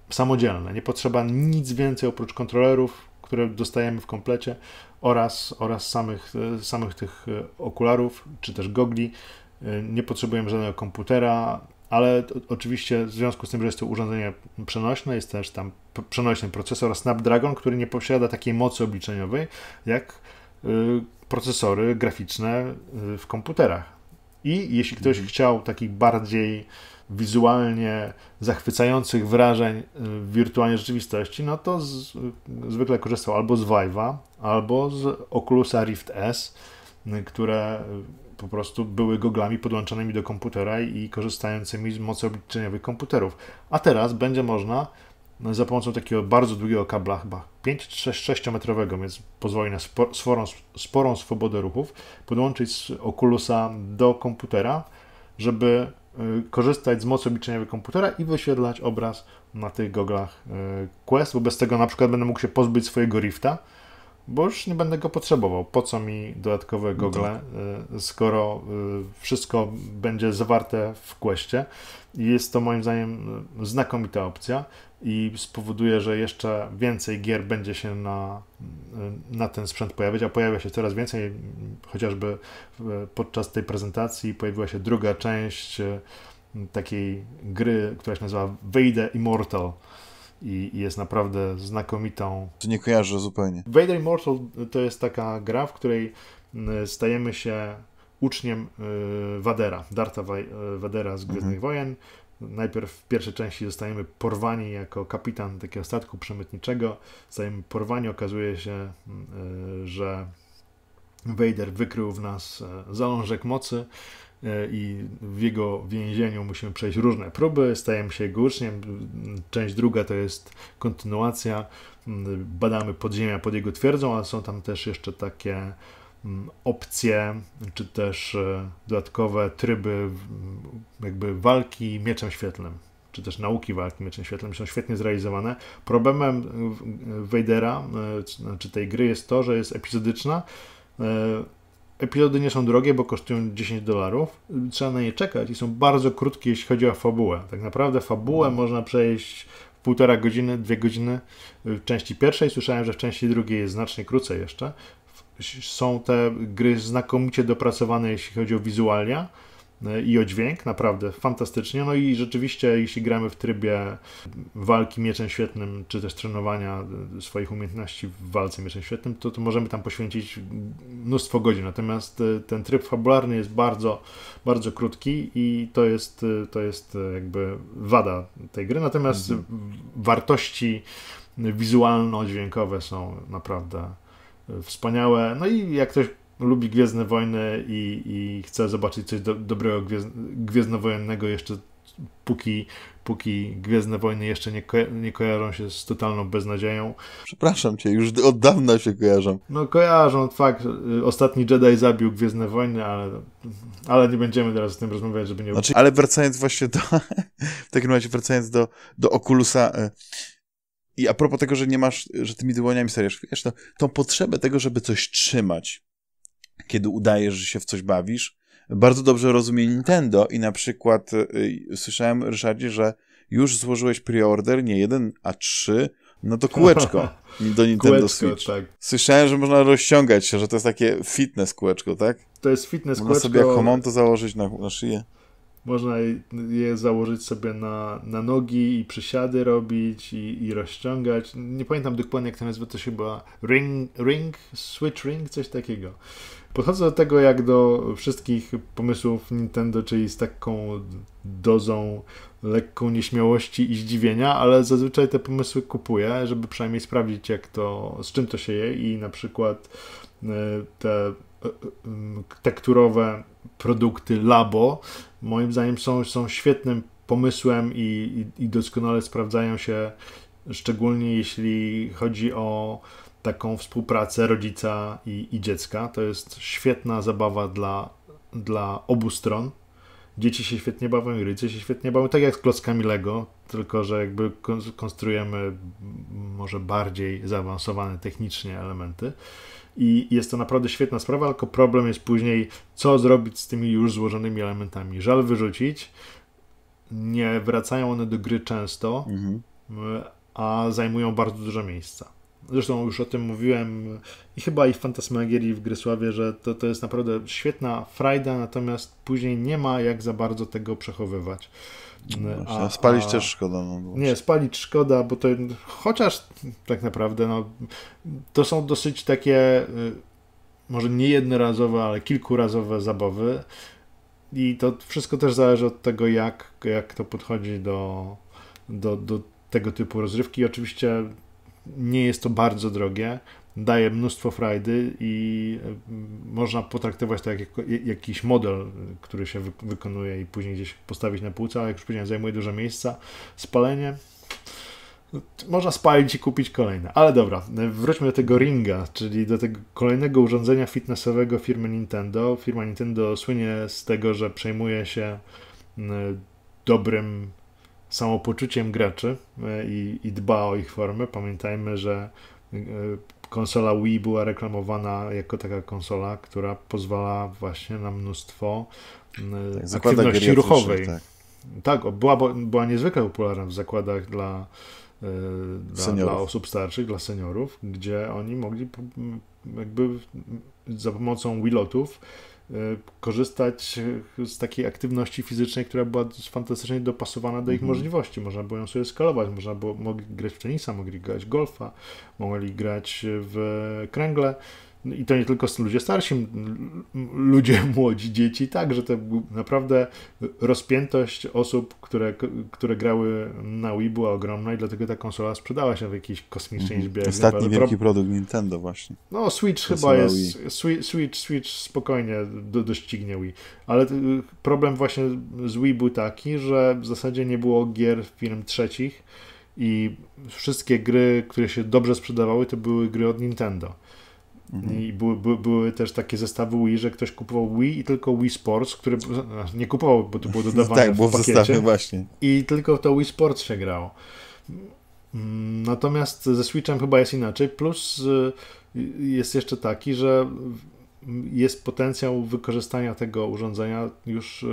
samodzielne. Nie potrzeba nic więcej oprócz kontrolerów, które dostajemy w komplecie oraz, oraz samych, samych tych okularów, czy też gogli. Nie potrzebujemy żadnego komputera, ale to, oczywiście w związku z tym, że jest to urządzenie przenośne, jest też tam przenośny procesor Snapdragon, który nie posiada takiej mocy obliczeniowej, jak y, procesory graficzne y, w komputerach. I jeśli ktoś mhm. chciał takich bardziej wizualnie zachwycających wrażeń w wirtualnej rzeczywistości, no to z, zwykle korzystał albo z Vive'a, albo z Oculusa Rift S, które po prostu były goglami podłączonymi do komputera i korzystającymi z mocy obliczeniowych komputerów. A teraz będzie można za pomocą takiego bardzo długiego kabla, chyba pięć sześć metrowego, więc pozwoli na spor, sporą, sporą swobodę ruchów, podłączyć Oculusa do komputera, żeby korzystać z mocy obliczeniowej komputera i wyświetlać obraz na tych goglach Quest, bo bez tego na przykład będę mógł się pozbyć swojego Rifta, bo już nie będę go potrzebował. Po co mi dodatkowe gogle, skoro wszystko będzie zawarte w Questie. Jest to moim zdaniem znakomita opcja i spowoduje, że jeszcze więcej gier będzie się na, na ten sprzęt pojawiać, a pojawia się coraz więcej, chociażby podczas tej prezentacji pojawiła się druga część takiej gry, która się nazywa Vader Immortal i, i jest naprawdę znakomitą. To nie kojarzę zupełnie. Vader Immortal to jest taka gra, w której stajemy się uczniem Vadera, Dartha Vadera z Gwiezdnych mhm. Wojen. Najpierw w pierwszej części zostajemy porwani jako kapitan takiego statku przemytniczego. Zostajemy porwani, okazuje się, że Vader wykrył w nas zalążek mocy i w jego więzieniu musimy przejść różne próby, stajemy się jego uczniem. Część druga to jest kontynuacja, badamy podziemia pod jego twierdzą, ale są tam też jeszcze takie opcje, czy też dodatkowe tryby jakby walki mieczem świetlnym, czy też nauki walki mieczem świetlem są świetnie zrealizowane. Problemem Vadera, czy tej gry, jest to, że jest epizodyczna. Epizody nie są drogie, bo kosztują dziesięć dolarów. Trzeba na nie czekać i są bardzo krótkie, jeśli chodzi o fabułę. Tak naprawdę fabułę można przejść w półtora godziny, dwie godziny w części pierwszej. Słyszałem, że w części drugiej jest znacznie krócej jeszcze. Są te gry znakomicie dopracowane, jeśli chodzi o wizualia i o dźwięk, naprawdę fantastycznie. No i rzeczywiście, jeśli gramy w trybie walki mieczem świetlnym, czy też trenowania swoich umiejętności w walce mieczem świetlnym, to, to możemy tam poświęcić mnóstwo godzin. Natomiast ten tryb fabularny jest bardzo, bardzo krótki i to jest, to jest jakby wada tej gry. Natomiast mhm. wartości wizualno-dźwiękowe są naprawdę wspaniałe. No i jak ktoś lubi Gwiezdne Wojny i, i chce zobaczyć coś do, dobrego gwiezd, gwiezdnowojennego jeszcze póki, póki Gwiezdne Wojny jeszcze nie, koja, nie kojarzą się z totalną beznadzieją. Przepraszam cię, już od dawna się kojarzą. No kojarzą, fakt. Ostatni Jedi zabił Gwiezdne Wojny, ale, ale nie będziemy teraz o tym rozmawiać, żeby nie... Znaczy, ale wracając właśnie do... w takim razie wracając do, do Oculusa... I a propos tego, że nie masz, że tymi dłoniami stajesz, wiesz, to, tą potrzebę tego, żeby coś trzymać, kiedy udajesz, że się w coś bawisz, bardzo dobrze rozumie Nintendo i na przykład y, słyszałem, Ryszardzie, że już złożyłeś preorder, nie jeden, a trzy, no to kółeczko do Nintendo kółeczko, Switch. Tak. Słyszałem, że można rozciągać się, że to jest takie fitness kółeczko, tak? To jest fitness można kółeczko. Można sobie jak homon to założyć na, na szyję. Można je założyć sobie na, na nogi i przysiady robić i, i rozciągać. Nie pamiętam dokładnie, jak to nazywa, to się była ring, ring, switch ring, coś takiego. Podchodzę do tego jak do wszystkich pomysłów Nintendo, czyli z taką dozą lekką nieśmiałości i zdziwienia, ale zazwyczaj te pomysły kupuję, żeby przynajmniej sprawdzić, jak to, z czym to się je i na przykład te tekturowe produkty Labo moim zdaniem są, są świetnym pomysłem i, i, i doskonale sprawdzają się, szczególnie jeśli chodzi o taką współpracę rodzica i, i dziecka. To jest świetna zabawa dla, dla obu stron. Dzieci się świetnie bawią i rodzice się świetnie bawią, tak jak z klockami Lego, tylko że jakby konstruujemy może bardziej zaawansowane technicznie elementy. I jest to naprawdę świetna sprawa, tylko problem jest później, co zrobić z tymi już złożonymi elementami. Żal wyrzucić, nie wracają one do gry często, mhm. a zajmują bardzo dużo miejsca. Zresztą już o tym mówiłem i chyba i w Fantasmagierii w Grysławie, że to, to jest naprawdę świetna frajda, natomiast później nie ma jak za bardzo tego przechowywać. A, a spalić też szkoda. No, nie, spalić szkoda, bo to chociaż tak naprawdę no, to są dosyć takie może nie jednorazowe, ale kilkurazowe zabawy i to wszystko też zależy od tego, jak, jak to podchodzi do, do, do tego typu rozrywki. Oczywiście nie jest to bardzo drogie, daje mnóstwo frajdy i można potraktować to jak jakiś model, który się wykonuje i później gdzieś postawić na półce, ale jak już powiedziałem, zajmuje dużo miejsca. Spalenie. Można spalić i kupić kolejne. Ale dobra, wróćmy do tego ringa, czyli do tego kolejnego urządzenia fitnessowego firmy Nintendo. Firma Nintendo słynie z tego, że przejmuje się dobrym samopoczuciem graczy i, i dba o ich formę. Pamiętajmy, że konsola Wii była reklamowana jako taka konsola, która pozwala właśnie na mnóstwo tak, aktywności ruchowej. Tak, tak była, była niezwykle popularna w zakładach dla, dla, dla osób starszych, dla seniorów, gdzie oni mogli jakby za pomocą Wiilotów korzystać z takiej aktywności fizycznej, która była fantastycznie dopasowana do ich mm-hmm. możliwości. Można było ją sobie skalować, można było, mogli grać w tenisa, mogli grać w golfa, mogli grać w kręgle i to nie tylko ludzie starsi, ludzie młodzi, dzieci, także to naprawdę rozpiętość osób, które, które grały na Wii była ogromna i dlatego ta konsola sprzedała się w jakiejś kosmicznej mm-hmm. liczbie. Ostatni wiem, wielki pro... produkt Nintendo właśnie. No Switch konsola chyba jest, Wii. Switch, Switch spokojnie do, doścignie Wii, ale problem właśnie z Wii był taki, że w zasadzie nie było gier firm trzecich i wszystkie gry, które się dobrze sprzedawały, to były gry od Nintendo. Mhm. I były, były, były też takie zestawy Wii, że ktoś kupował Wii i tylko Wii Sports, który nie kupował, bo to było dodawane tak, w, w pakiecie. Zestawie właśnie. I tylko to Wii Sports się grało. Natomiast ze Switchem chyba jest inaczej, plus jest jeszcze taki, że jest potencjał wykorzystania tego urządzenia już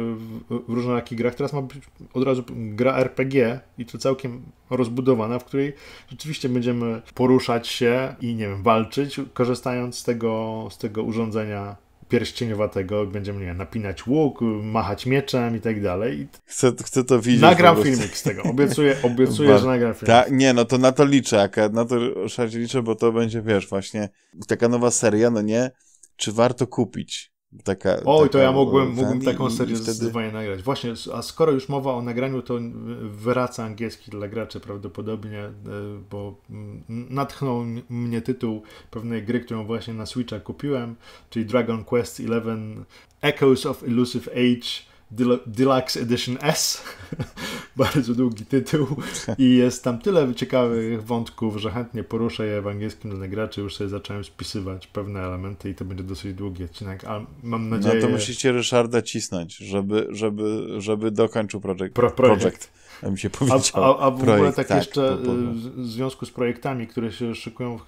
w różnorakich grach. Teraz ma być od razu gra R P G i to całkiem rozbudowana, w której rzeczywiście będziemy poruszać się i nie wiem, walczyć, korzystając z tego, z tego urządzenia pierścieniowatego. Będziemy, nie wiem, napinać łuk, machać mieczem i tak dalej. Chcę, chcę to widzieć. Nagram filmik z tego. Obiecuję, obiecuję Bar- że nagram filmik. Ta, nie, no to na to liczę. Jaka, na to liczę, bo to będzie, wiesz, właśnie taka nowa seria, no nie? Czy warto kupić? Taka, Oj, taka, to ja mógłbym, mógłbym taką serię wtedy... zdecydowanie nagrać. Właśnie, a skoro już mowa o nagraniu, to wyraca angielski dla graczy prawdopodobnie, bo natchnął mnie tytuł pewnej gry, którą właśnie na Switcha kupiłem, czyli Dragon Quest jedenaście Echoes of Elusive Age Deluxe Edition S. Bardzo długi tytuł i jest tam tyle ciekawych wątków, że chętnie poruszę je w angielskim dla graczy. Już sobie zacząłem spisywać pewne elementy i to będzie dosyć długi odcinek, ale mam nadzieję... No to musicie Ryszarda cisnąć, żeby, żeby, żeby dokończył project, Pro, projekt. projekt. A mi się powiedziało. A, a, a w projekt, ogóle tak, tak jeszcze w związku z projektami, które się szykują,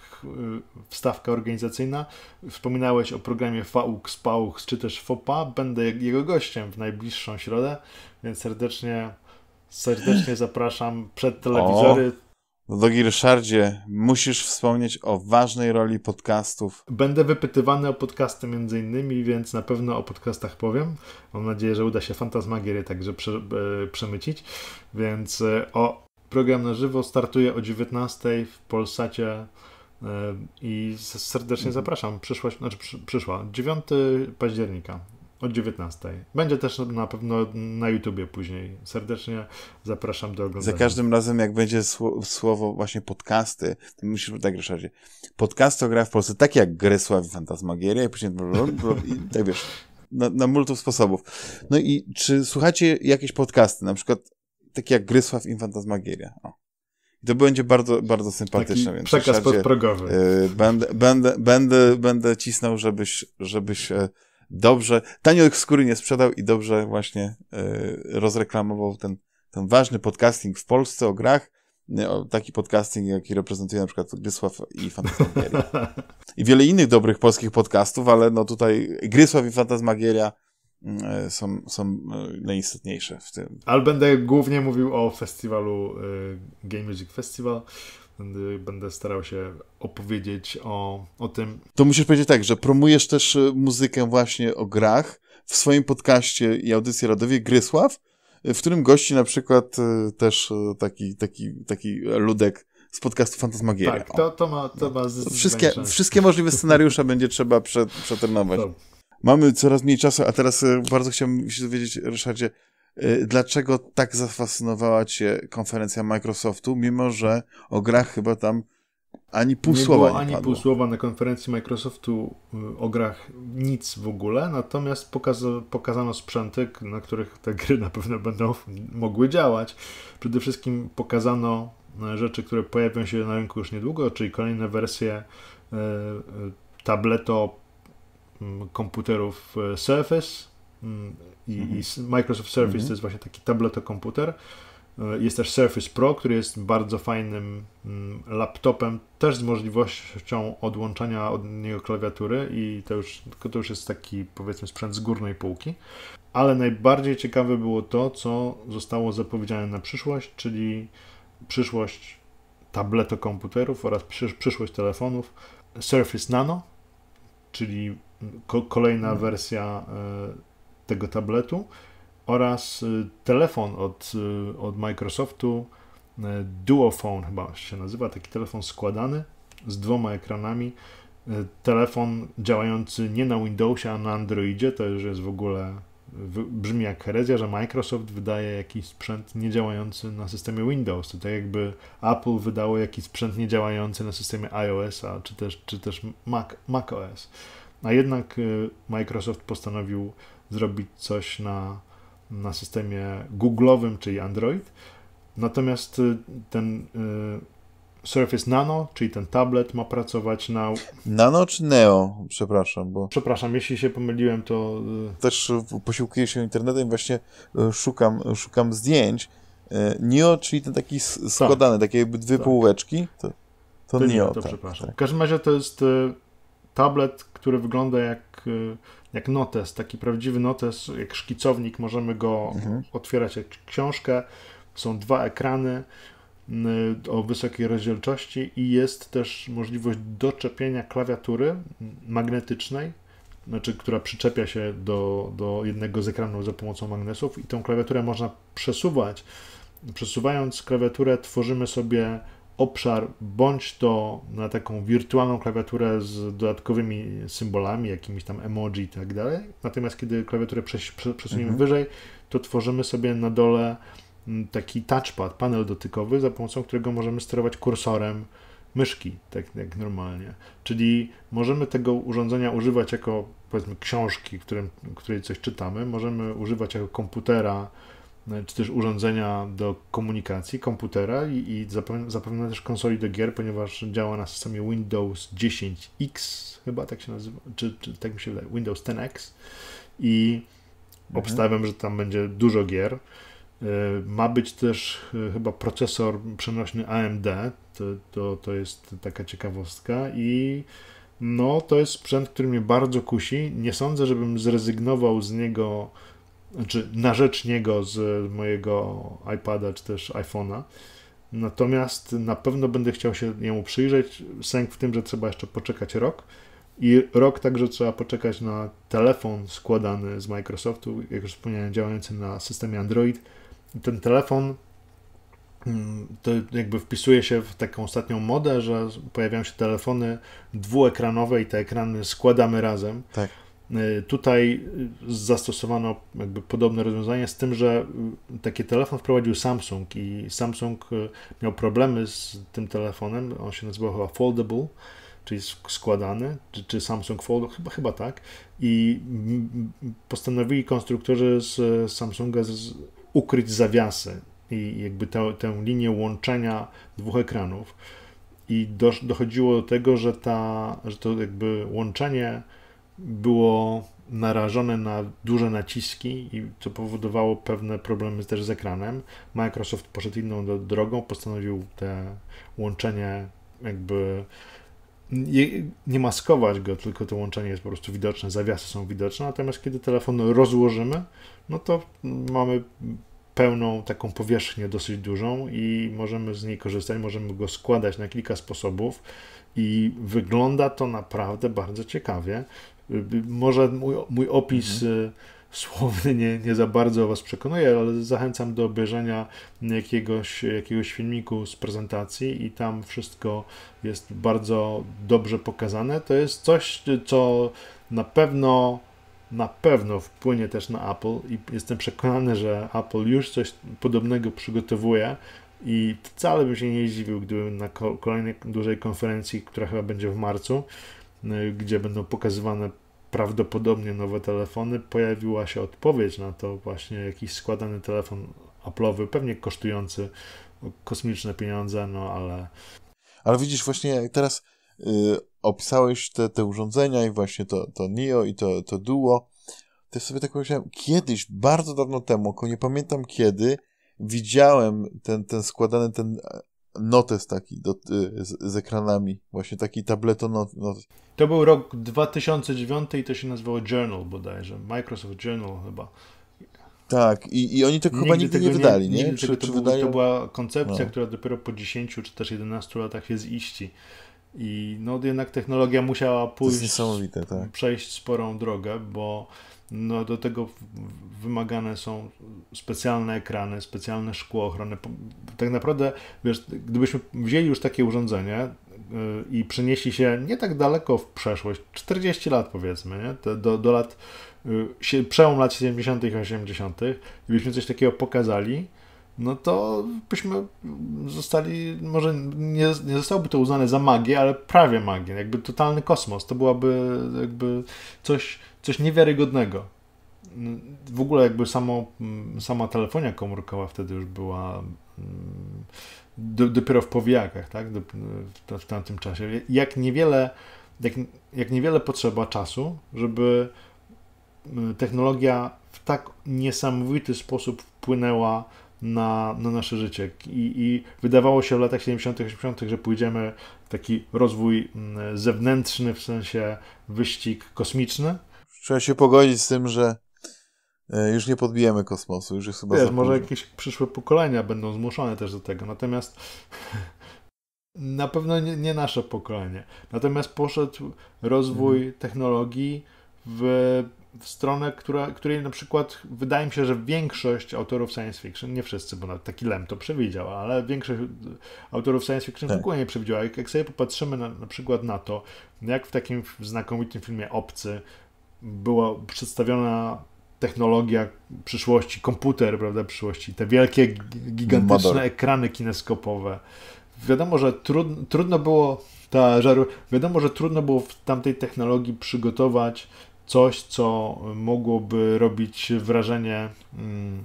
wstawka organizacyjna, wspominałeś o programie Faux Pas, czy też Faux Pas. Będę jego gościem w najbliższą środę, więc serdecznie serdecznie zapraszam przed telewizory. O, drogi Ryszardzie, musisz wspomnieć o ważnej roli podcastów. Będę wypytywany o podcasty między innymi, więc na pewno o podcastach powiem. Mam nadzieję, że uda się Fantasmagierię także prze, e, przemycić. Więc e, o program na żywo startuje o dziewiętnastej w Polsacie e, i serdecznie zapraszam. Przyszła, znaczy przy, przyszła dziewiątego października. Od dziewiętnastej. Będzie też na pewno na YouTubie później. Serdecznie zapraszam do oglądania. Za każdym razem, jak będzie słowo właśnie podcasty, to musisz tak, Ryszardzie, podcast to gra w Polsce tak jak Grysław i Fantasmagieria i później i tak wiesz, na, na multów sposobów. No i czy słuchacie jakieś podcasty, na przykład takie jak Grysław i Fantasmagieria? O. I to będzie bardzo, bardzo sympatyczne. Taki więc przekaz podprogowy. Y, będę, będę, będę, będę cisnął, żebyś, żebyś y, dobrze, tanio skóry nie sprzedał i dobrze właśnie yy, rozreklamował ten, ten ważny podcasting w Polsce o grach. Nie, o, taki podcasting, jaki reprezentuje na przykład Grysław i Fantasmagieria. I wiele innych dobrych polskich podcastów, ale no tutaj Grysław i Fantasmagieria yy, są, są najistotniejsze w tym. Ale będę głównie mówił o festiwalu yy, Game Music Festival. Będę starał się opowiedzieć o, o tym. To musisz powiedzieć tak, że promujesz też muzykę właśnie o grach w swoim podcaście i audycji radiowej Grysław, w którym gości na przykład też taki, taki, taki ludek z podcastu Fantasmagieria. Tak, to, to ma, to ma z... wszystkie, wszystkie możliwe scenariusze będzie trzeba prze, przetrenować. To. Mamy coraz mniej czasu, a teraz bardzo chciałbym się dowiedzieć, Ryszardzie, dlaczego tak zafascynowała cię konferencja Microsoftu, mimo że o grach chyba tam ani pół nie słowa było, nie padło. Ani pół słowa na konferencji Microsoftu o grach, nic w ogóle, natomiast pokaza- pokazano sprzęty, na których te gry na pewno będą mogły działać. Przede wszystkim pokazano rzeczy, które pojawią się na rynku już niedługo, czyli kolejne wersje y, y, tableto y, komputerów y, Surface, I, mhm. i Microsoft Surface mhm. to jest właśnie taki tabletokomputer. Jest też Surface Pro, który jest bardzo fajnym laptopem, też z możliwością odłączania od niego klawiatury i to już, to już jest taki, powiedzmy, sprzęt z górnej półki. Ale najbardziej ciekawe było to, co zostało zapowiedziane na przyszłość, czyli przyszłość tabletokomputerów oraz przysz- przyszłość telefonów. Surface Nano, czyli ko- kolejna mhm. wersja y- tego tabletu oraz telefon od, od Microsoftu, Duophone chyba się nazywa, taki telefon składany z dwoma ekranami, telefon działający nie na Windowsie, a na Androidzie, to już jest w ogóle, brzmi jak herezja, że Microsoft wydaje jakiś sprzęt niedziałający na systemie Windows, to tak jakby Apple wydało jakiś sprzęt niedziałający na systemie iOS-a, czy też, czy też Mac, Mac O S, a jednak Microsoft postanowił zrobić coś na, na systemie Google'owym, czyli Android. Natomiast ten Surface Nano, czyli ten tablet ma pracować na... Nano czy Neo? Przepraszam, bo... Przepraszam, jeśli się pomyliłem, to... Też posiłkuję się internetem, właśnie szukam, szukam zdjęć. Neo, czyli ten taki składany, tak. takie jakby dwie tak. półeczki, to, to, to Neo. Nie, to tak, przepraszam. Tak. W każdym razie to jest tablet, który wygląda jak, jak notes, taki prawdziwy notes, jak szkicownik, możemy go mhm. otwierać jak książkę. Są dwa ekrany o wysokiej rozdzielczości i jest też możliwość doczepienia klawiatury magnetycznej, znaczy, która przyczepia się do, do jednego z ekranów za pomocą magnesów i tą klawiaturę można przesuwać. Przesuwając klawiaturę tworzymy sobie obszar bądź to na taką wirtualną klawiaturę z dodatkowymi symbolami, jakimiś tam emoji i tak dalej. Natomiast kiedy klawiaturę przesuniemy mhm. wyżej, to tworzymy sobie na dole taki touchpad, panel dotykowy, za pomocą którego możemy sterować kursorem myszki, tak jak normalnie. Czyli możemy tego urządzenia używać jako, powiedzmy, książki, którym, której coś czytamy, możemy używać jako komputera, czy też urządzenia do komunikacji, komputera i, i zapewne, zapewne też konsoli do gier, ponieważ działa na systemie Windows dziesięć X, chyba tak się nazywa, czy, czy tak mi się wydaje, Windows ten X i mhm. obstawiam, że tam będzie dużo gier. Ma być też chyba procesor przenośny A M D, to, to, to jest taka ciekawostka i no to jest sprzęt, który mnie bardzo kusi. Nie sądzę, żebym zrezygnował z niego, znaczy na rzecz niego z mojego iPada czy też iPhone'a, natomiast na pewno będę chciał się jemu przyjrzeć. Sęk w tym, że trzeba jeszcze poczekać rok. I rok także trzeba poczekać na telefon składany z Microsoftu, jak już wspomniałem, działający na systemie Android. I ten telefon to jakby wpisuje się w taką ostatnią modę, że pojawiają się telefony dwuekranowe i te ekrany składamy razem. Tak. Tutaj zastosowano jakby podobne rozwiązanie z tym, że taki telefon wprowadził Samsung i Samsung miał problemy z tym telefonem, on się nazywał chyba Foldable, czyli składany, czy, czy Samsung Fold, chyba, chyba tak. I postanowili konstruktorzy z Samsunga z, ukryć zawiasy i jakby tę, tę linię łączenia dwóch ekranów. I do, dochodziło do tego, że, ta, że to jakby łączenie było narażone na duże naciski i to powodowało pewne problemy też z ekranem. Microsoft poszedł inną drogą, postanowił te łączenie jakby Nie, nie maskować go, tylko to łączenie jest po prostu widoczne, zawiasy są widoczne, natomiast kiedy telefon rozłożymy, no to mamy pełną taką powierzchnię dosyć dużą i możemy z niej korzystać, możemy go składać na kilka sposobów i wygląda to naprawdę bardzo ciekawie. Może mój, mój opis mhm. słowny nie, nie za bardzo Was przekonuje, ale zachęcam do obejrzenia jakiegoś, jakiegoś filmiku z prezentacji i tam wszystko jest bardzo dobrze pokazane. To jest coś, co na pewno, na pewno wpłynie też na Apple i jestem przekonany, że Apple już coś podobnego przygotowuje i wcale bym się nie zdziwił, gdybym na kolejnej dużej konferencji, która chyba będzie w marcu, gdzie będą pokazywane prawdopodobnie nowe telefony, pojawiła się odpowiedź na to, właśnie jakiś składany telefon Apple'owy, pewnie kosztujący kosmiczne pieniądze, no ale... Ale widzisz, właśnie teraz y, opisałeś te, te urządzenia i właśnie to, to Neo i to, to Duo. To sobie tak powiedziałem, kiedyś, bardzo dawno temu, nie pamiętam kiedy, widziałem ten, ten składany, ten... notes taki do, z, z ekranami, właśnie taki tableto notes. To był rok dwa tysiące dziewiąty i to się nazywało Journal bodajże, Microsoft Journal chyba. Tak, i, i oni to chyba nigdy nie wydali, nie? nie? Czy, to, czy był, wydają... to była koncepcja, no. która dopiero po dziesięciu czy też jedenastu latach jest iści. I no jednak technologia musiała pójść, tak. przejść sporą drogę, bo no, do tego wymagane są specjalne ekrany, specjalne szkło ochronne. Tak naprawdę, wiesz, gdybyśmy wzięli już takie urządzenie i przenieśli się nie tak daleko w przeszłość, czterdzieści lat powiedzmy, nie? Do, do lat, przełom lat siedemdziesiątych i osiemdziesiątych, gdybyśmy coś takiego pokazali, no to byśmy zostali, może nie, nie zostałoby to uznane za magię, ale prawie magię, jakby totalny kosmos, to byłaby jakby coś, coś niewiarygodnego. W ogóle jakby samo, sama telefonia komórkowa wtedy już była do, dopiero w powijakach, tak? Do, w, w tamtym czasie. Jak niewiele, jak, jak niewiele potrzeba czasu, żeby technologia w tak niesamowity sposób wpłynęła na, na nasze życie. I, i wydawało się w latach siedemdziesiątych, osiemdziesiątych, że pójdziemy w taki rozwój zewnętrzny, w sensie wyścig kosmiczny. Trzeba się pogodzić z tym, że już nie podbijemy kosmosu, już jest chyba Wiesz, może jakieś przyszłe pokolenia będą zmuszone też do tego, natomiast na pewno nie, nie nasze pokolenie. Natomiast poszedł rozwój mhm. technologii w, w stronę, która, której na przykład wydaje mi się, że większość autorów science fiction, nie wszyscy, bo nawet taki Lem to przewidział, ale większość autorów science fiction tak. w ogóle nie przewidziała. Jak, jak sobie popatrzymy na, na przykład na to, jak w takim znakomitym filmie Obcy była przedstawiona technologia przyszłości, komputer, prawda, przyszłości, te wielkie, gigantyczne Mother. ekrany kineskopowe. Wiadomo, że trudno, trudno było ta żaru, wiadomo, że trudno było w tamtej technologii przygotować coś, co mogłoby robić wrażenie mm,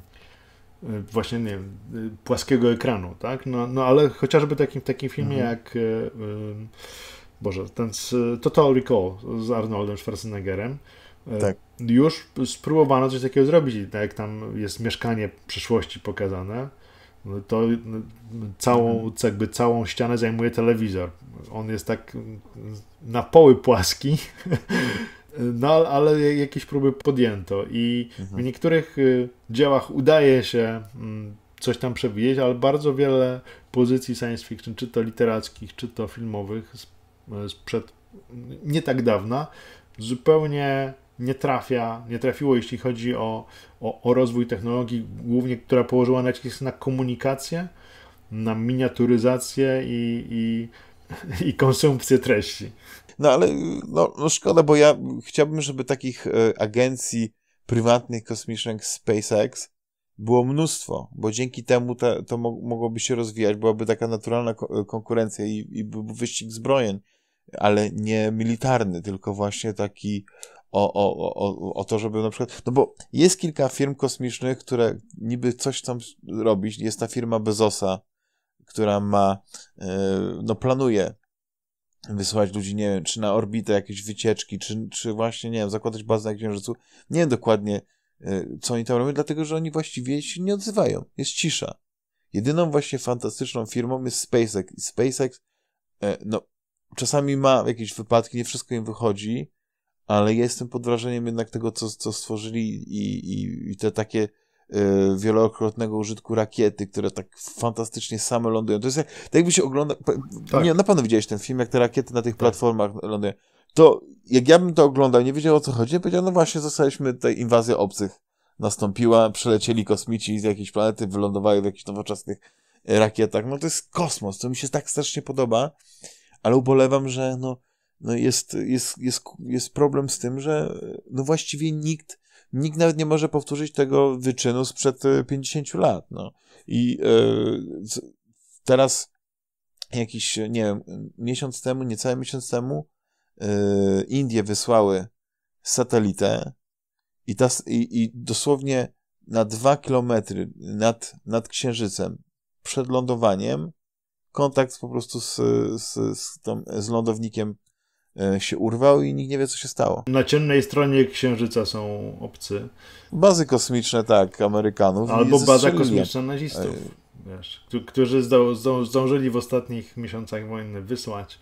właśnie, nie wiem, płaskiego ekranu, tak? No, no ale chociażby takim, w takim filmie mhm. jak y, Boże, ten Total Recall z Arnoldem Schwarzeneggerem. Tak. Już spróbowano coś takiego zrobić, jak tam jest mieszkanie przyszłości pokazane, to całą, jakby całą ścianę zajmuje telewizor. On jest tak na poły płaski, no ale jakieś próby podjęto i w niektórych dziełach udaje się coś tam przewidzieć, ale bardzo wiele pozycji science fiction, czy to literackich, czy to filmowych sprzed nie tak dawna, zupełnie nie trafia, nie trafiło, jeśli chodzi o, o, o rozwój technologii, głównie która położyła nacisk na komunikację, na miniaturyzację i, i, i konsumpcję treści. No ale no, no szkoda, bo ja chciałbym, żeby takich e, agencji prywatnych kosmicznych jak SpaceX było mnóstwo, bo dzięki temu ta, to mo- mogłoby się rozwijać, byłaby taka naturalna ko- konkurencja i, i byłby wyścig zbrojeń, ale nie militarny, tylko właśnie taki o, o, o, o to, żeby na przykład... No bo jest kilka firm kosmicznych, które niby coś tam robić. Jest ta firma Bezosa, która ma, no planuje wysyłać ludzi, nie wiem, czy na orbitę jakieś wycieczki, czy, czy właśnie, nie wiem, zakładać bazę na Księżycu. Nie wiem dokładnie, co oni tam robią, dlatego, że oni właściwie się nie odzywają. Jest cisza. Jedyną właśnie fantastyczną firmą jest SpaceX. I SpaceX, no, czasami ma jakieś wypadki, nie wszystko im wychodzi, ale jestem pod wrażeniem jednak tego, co, co stworzyli i, i, i te takie y, wielokrotnego użytku rakiety, które tak fantastycznie same lądują. To jest jak, tak jakby się ogląda... Tak. Nie, na pewno widziałeś ten film, jak te rakiety na tych tak. platformach lądują. To jak ja bym to oglądał, nie wiedział o co chodzi, ja powiedział, no właśnie, zostaliśmy, tutaj inwazja obcych nastąpiła, przelecieli kosmici z jakiejś planety, wylądowali w jakichś nowoczesnych rakietach. No to jest kosmos, to mi się tak strasznie podoba, ale ubolewam, że no No jest, jest, jest, jest problem z tym, że no właściwie nikt, nikt nawet nie może powtórzyć tego wyczynu sprzed pięćdziesięciu lat. No. I yy, teraz jakiś, nie wiem, miesiąc temu, niecały miesiąc temu yy, Indie wysłały satelitę i, ta, i, i dosłownie na dwa kilometry nad, nad Księżycem przed lądowaniem kontakt po prostu z, z, z, tą, z lądownikiem się urwał i nikt nie wie, co się stało. Na ciemnej stronie Księżyca są obcy. Bazy kosmiczne, tak, Amerykanów. Albo baza kosmiczna nazistów, wiesz, którzy zdążyli w ostatnich miesiącach wojny wysłać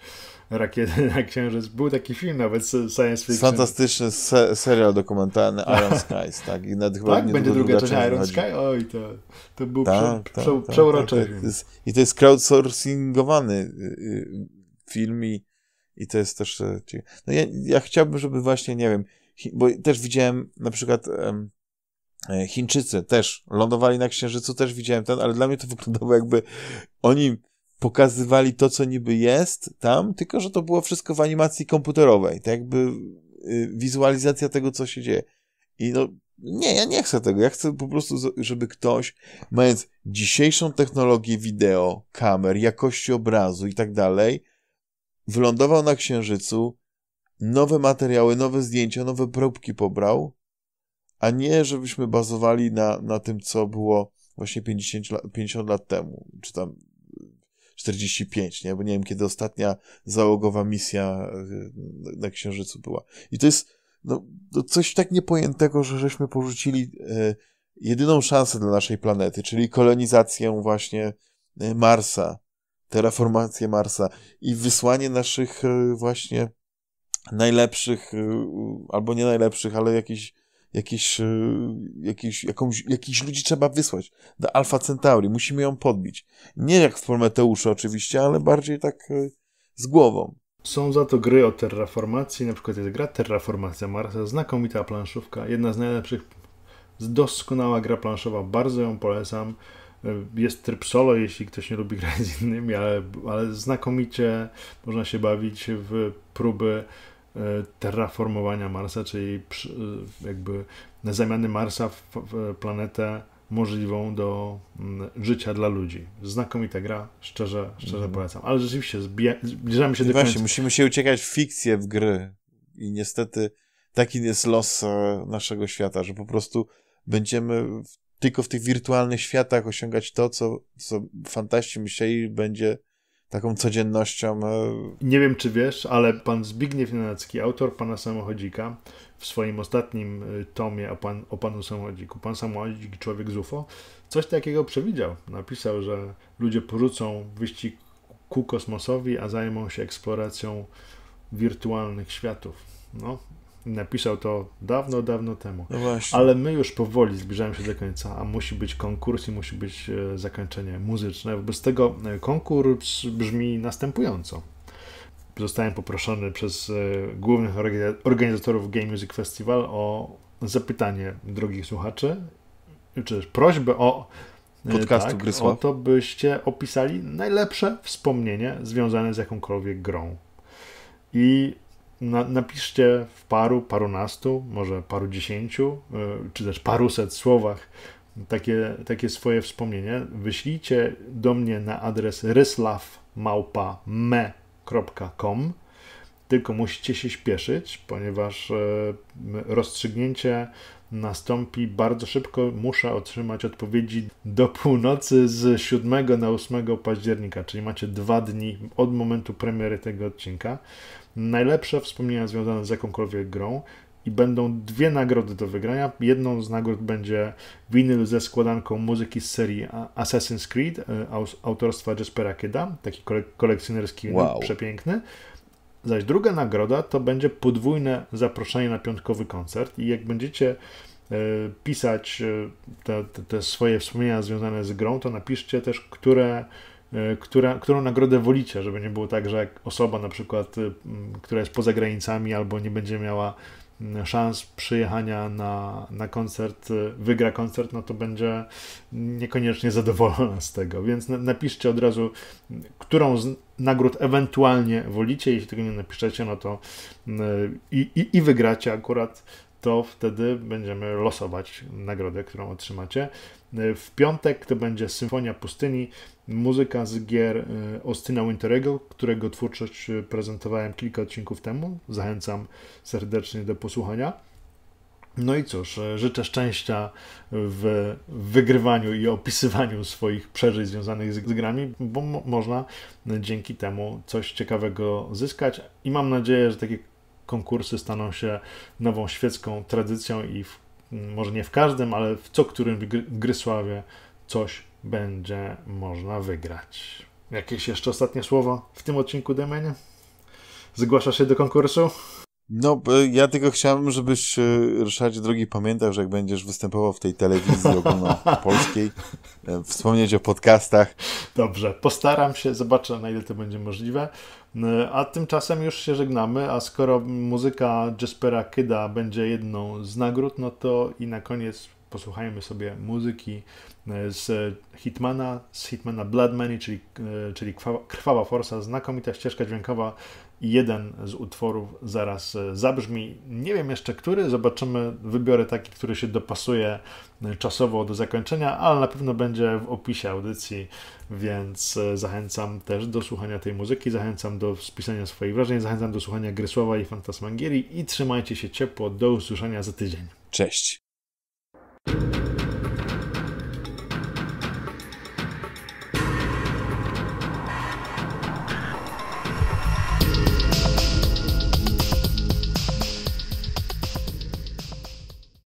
rakiety na Księżyc. Był taki film nawet, science fiction. Fantastyczny se- serial dokumentalny Iron Skies, tak? I na tak, będzie druga część Iron Sky? Oj, to, to był tak, prze- prze- tak, przeuroczony tak, tak. film. I to jest crowdsourcingowany film i I to jest też... No ja, ja chciałbym, żeby właśnie, nie wiem, bo też widziałem na przykład um, Chińczycy też lądowali na Księżycu, też widziałem ten, ale dla mnie to wyglądało jakby oni pokazywali to, co niby jest tam, tylko że to było wszystko w animacji komputerowej, tak jakby y, wizualizacja tego, co się dzieje. I no, nie, ja nie chcę tego, ja chcę po prostu, żeby ktoś, mając dzisiejszą technologię wideo, kamer, jakości obrazu i tak dalej, wylądował na Księżycu, nowe materiały, nowe zdjęcia, nowe próbki pobrał, a nie żebyśmy bazowali na, na tym, co było właśnie pięćdziesiąt lat, pięćdziesiąt lat temu, czy tam czterdzieści pięć, nie? Bo nie wiem, kiedy ostatnia załogowa misja na Księżycu była. I to jest no, to coś tak niepojętego, że żeśmy porzucili y, jedyną szansę dla naszej planety, czyli kolonizację właśnie Marsa, terraformację Marsa i wysłanie naszych y, właśnie najlepszych, y, albo nie najlepszych, ale jakichś Jakiś, jakiś, jakąś, jakichś ludzi trzeba wysłać do Alfa Centauri. Musimy ją podbić. Nie jak w Prometeuszu oczywiście, ale bardziej tak z głową. Są za to gry o terraformacji. Na przykład jest gra Terraformacja Marsa. Znakomita planszówka. Jedna z najlepszych. Doskonała gra planszowa. Bardzo ją polecam. Jest tryb solo, jeśli ktoś nie lubi grać z innymi, ale, ale znakomicie można się bawić w próby terraformowania Marsa, czyli jakby zamiany Marsa w planetę możliwą do życia dla ludzi. Znakomita gra, szczerze, szczerze mm. polecam. Ale rzeczywiście zbliżamy się I do właśnie, końca. Musimy się uciekać w fikcję, w gry. I niestety taki jest los naszego świata, że po prostu będziemy tylko w tych wirtualnych światach osiągać to, co, co fantaści myśleli, będzie taką codziennością. Nie wiem, czy wiesz, ale pan Zbigniew Nienacki, autor Pana Samochodzika, w swoim ostatnim tomie o, pan, o Panu Samochodziku, Pan Samochodzik i Człowiek z U F O, coś takiego przewidział. Napisał, że ludzie porzucą wyścig ku kosmosowi, a zajmą się eksploracją wirtualnych światów. No, napisał to dawno, dawno temu. No właśnie. Ale my już powoli zbliżamy się do końca, a musi być konkurs i musi być zakończenie muzyczne. Wobec tego konkurs brzmi następująco. Zostałem poproszony przez głównych organizatorów Game Music Festival o zapytanie drogich słuchaczy, czy też prośbę o podcastu tak, Grysław, o to, byście opisali najlepsze wspomnienie związane z jakąkolwiek grą. I Na, napiszcie w paru, parunastu, może paru dziesięciu, yy, czy też paruset słowach takie, takie swoje wspomnienie. Wyślijcie do mnie na adres ryslaw małpa me kropka com. Tylko musicie się śpieszyć, ponieważ yy, rozstrzygnięcie nastąpi bardzo szybko. Muszę otrzymać odpowiedzi do północy z siódmego na ósmego października, czyli macie dwa dni od momentu premiery tego odcinka. Najlepsze wspomnienia związane z jakąkolwiek grą i będą dwie nagrody do wygrania. Jedną z nagród będzie winyl ze składanką muzyki z serii Assassin's Creed autorstwa Jaspera Kidda, taki kolekcjonerski wow. przepiękny. Zaś druga nagroda to będzie podwójne zaproszenie na piątkowy koncert i jak będziecie pisać te, te swoje wspomnienia związane z grą, to napiszcie też, które Która, którą nagrodę wolicie, żeby nie było tak, że jak osoba na przykład, która jest poza granicami albo nie będzie miała szans przyjechania na, na koncert, wygra koncert, no to będzie niekoniecznie zadowolona z tego. Więc napiszcie od razu, którą z nagród ewentualnie wolicie. Jeśli tego nie napiszecie, no to i, i, i wygracie akurat, to wtedy będziemy losować nagrodę, którą otrzymacie. W piątek to będzie Symfonia Pustyni, muzyka z gier Austyna Winterego, którego twórczość prezentowałem kilka odcinków temu. Zachęcam serdecznie do posłuchania. No i cóż, życzę szczęścia w wygrywaniu i opisywaniu swoich przeżyć związanych z grami, bo mo- można dzięki temu coś ciekawego zyskać i mam nadzieję, że takie konkursy staną się nową świecką tradycją i w, może nie w każdym, ale w co którym Grysławie coś będzie można wygrać. Jakieś jeszcze ostatnie słowa w tym odcinku, Damianie? Zgłaszasz się do konkursu? No, ja tylko chciałem, żebyś, Ryszardzie drogi, pamiętał, że jak będziesz występował w tej telewizji ogólnopolskiej, wspomnieć o podcastach. Dobrze, postaram się, zobaczę na ile to będzie możliwe. A tymczasem już się żegnamy, a skoro muzyka Jaspera Kidda będzie jedną z nagród, no to i na koniec posłuchajmy sobie muzyki z Hitmana, z Hitmana Blood Money, czyli, czyli Krwawa Forsa, znakomita ścieżka dźwiękowa i jeden z utworów zaraz zabrzmi. Nie wiem jeszcze który, zobaczymy, wybiorę taki, który się dopasuje czasowo do zakończenia, ale na pewno będzie w opisie audycji, więc zachęcam też do słuchania tej muzyki, zachęcam do spisania swoich wrażeń, zachęcam do słuchania Grysława i Fantasmagierii i trzymajcie się ciepło, do usłyszenia za tydzień. Cześć!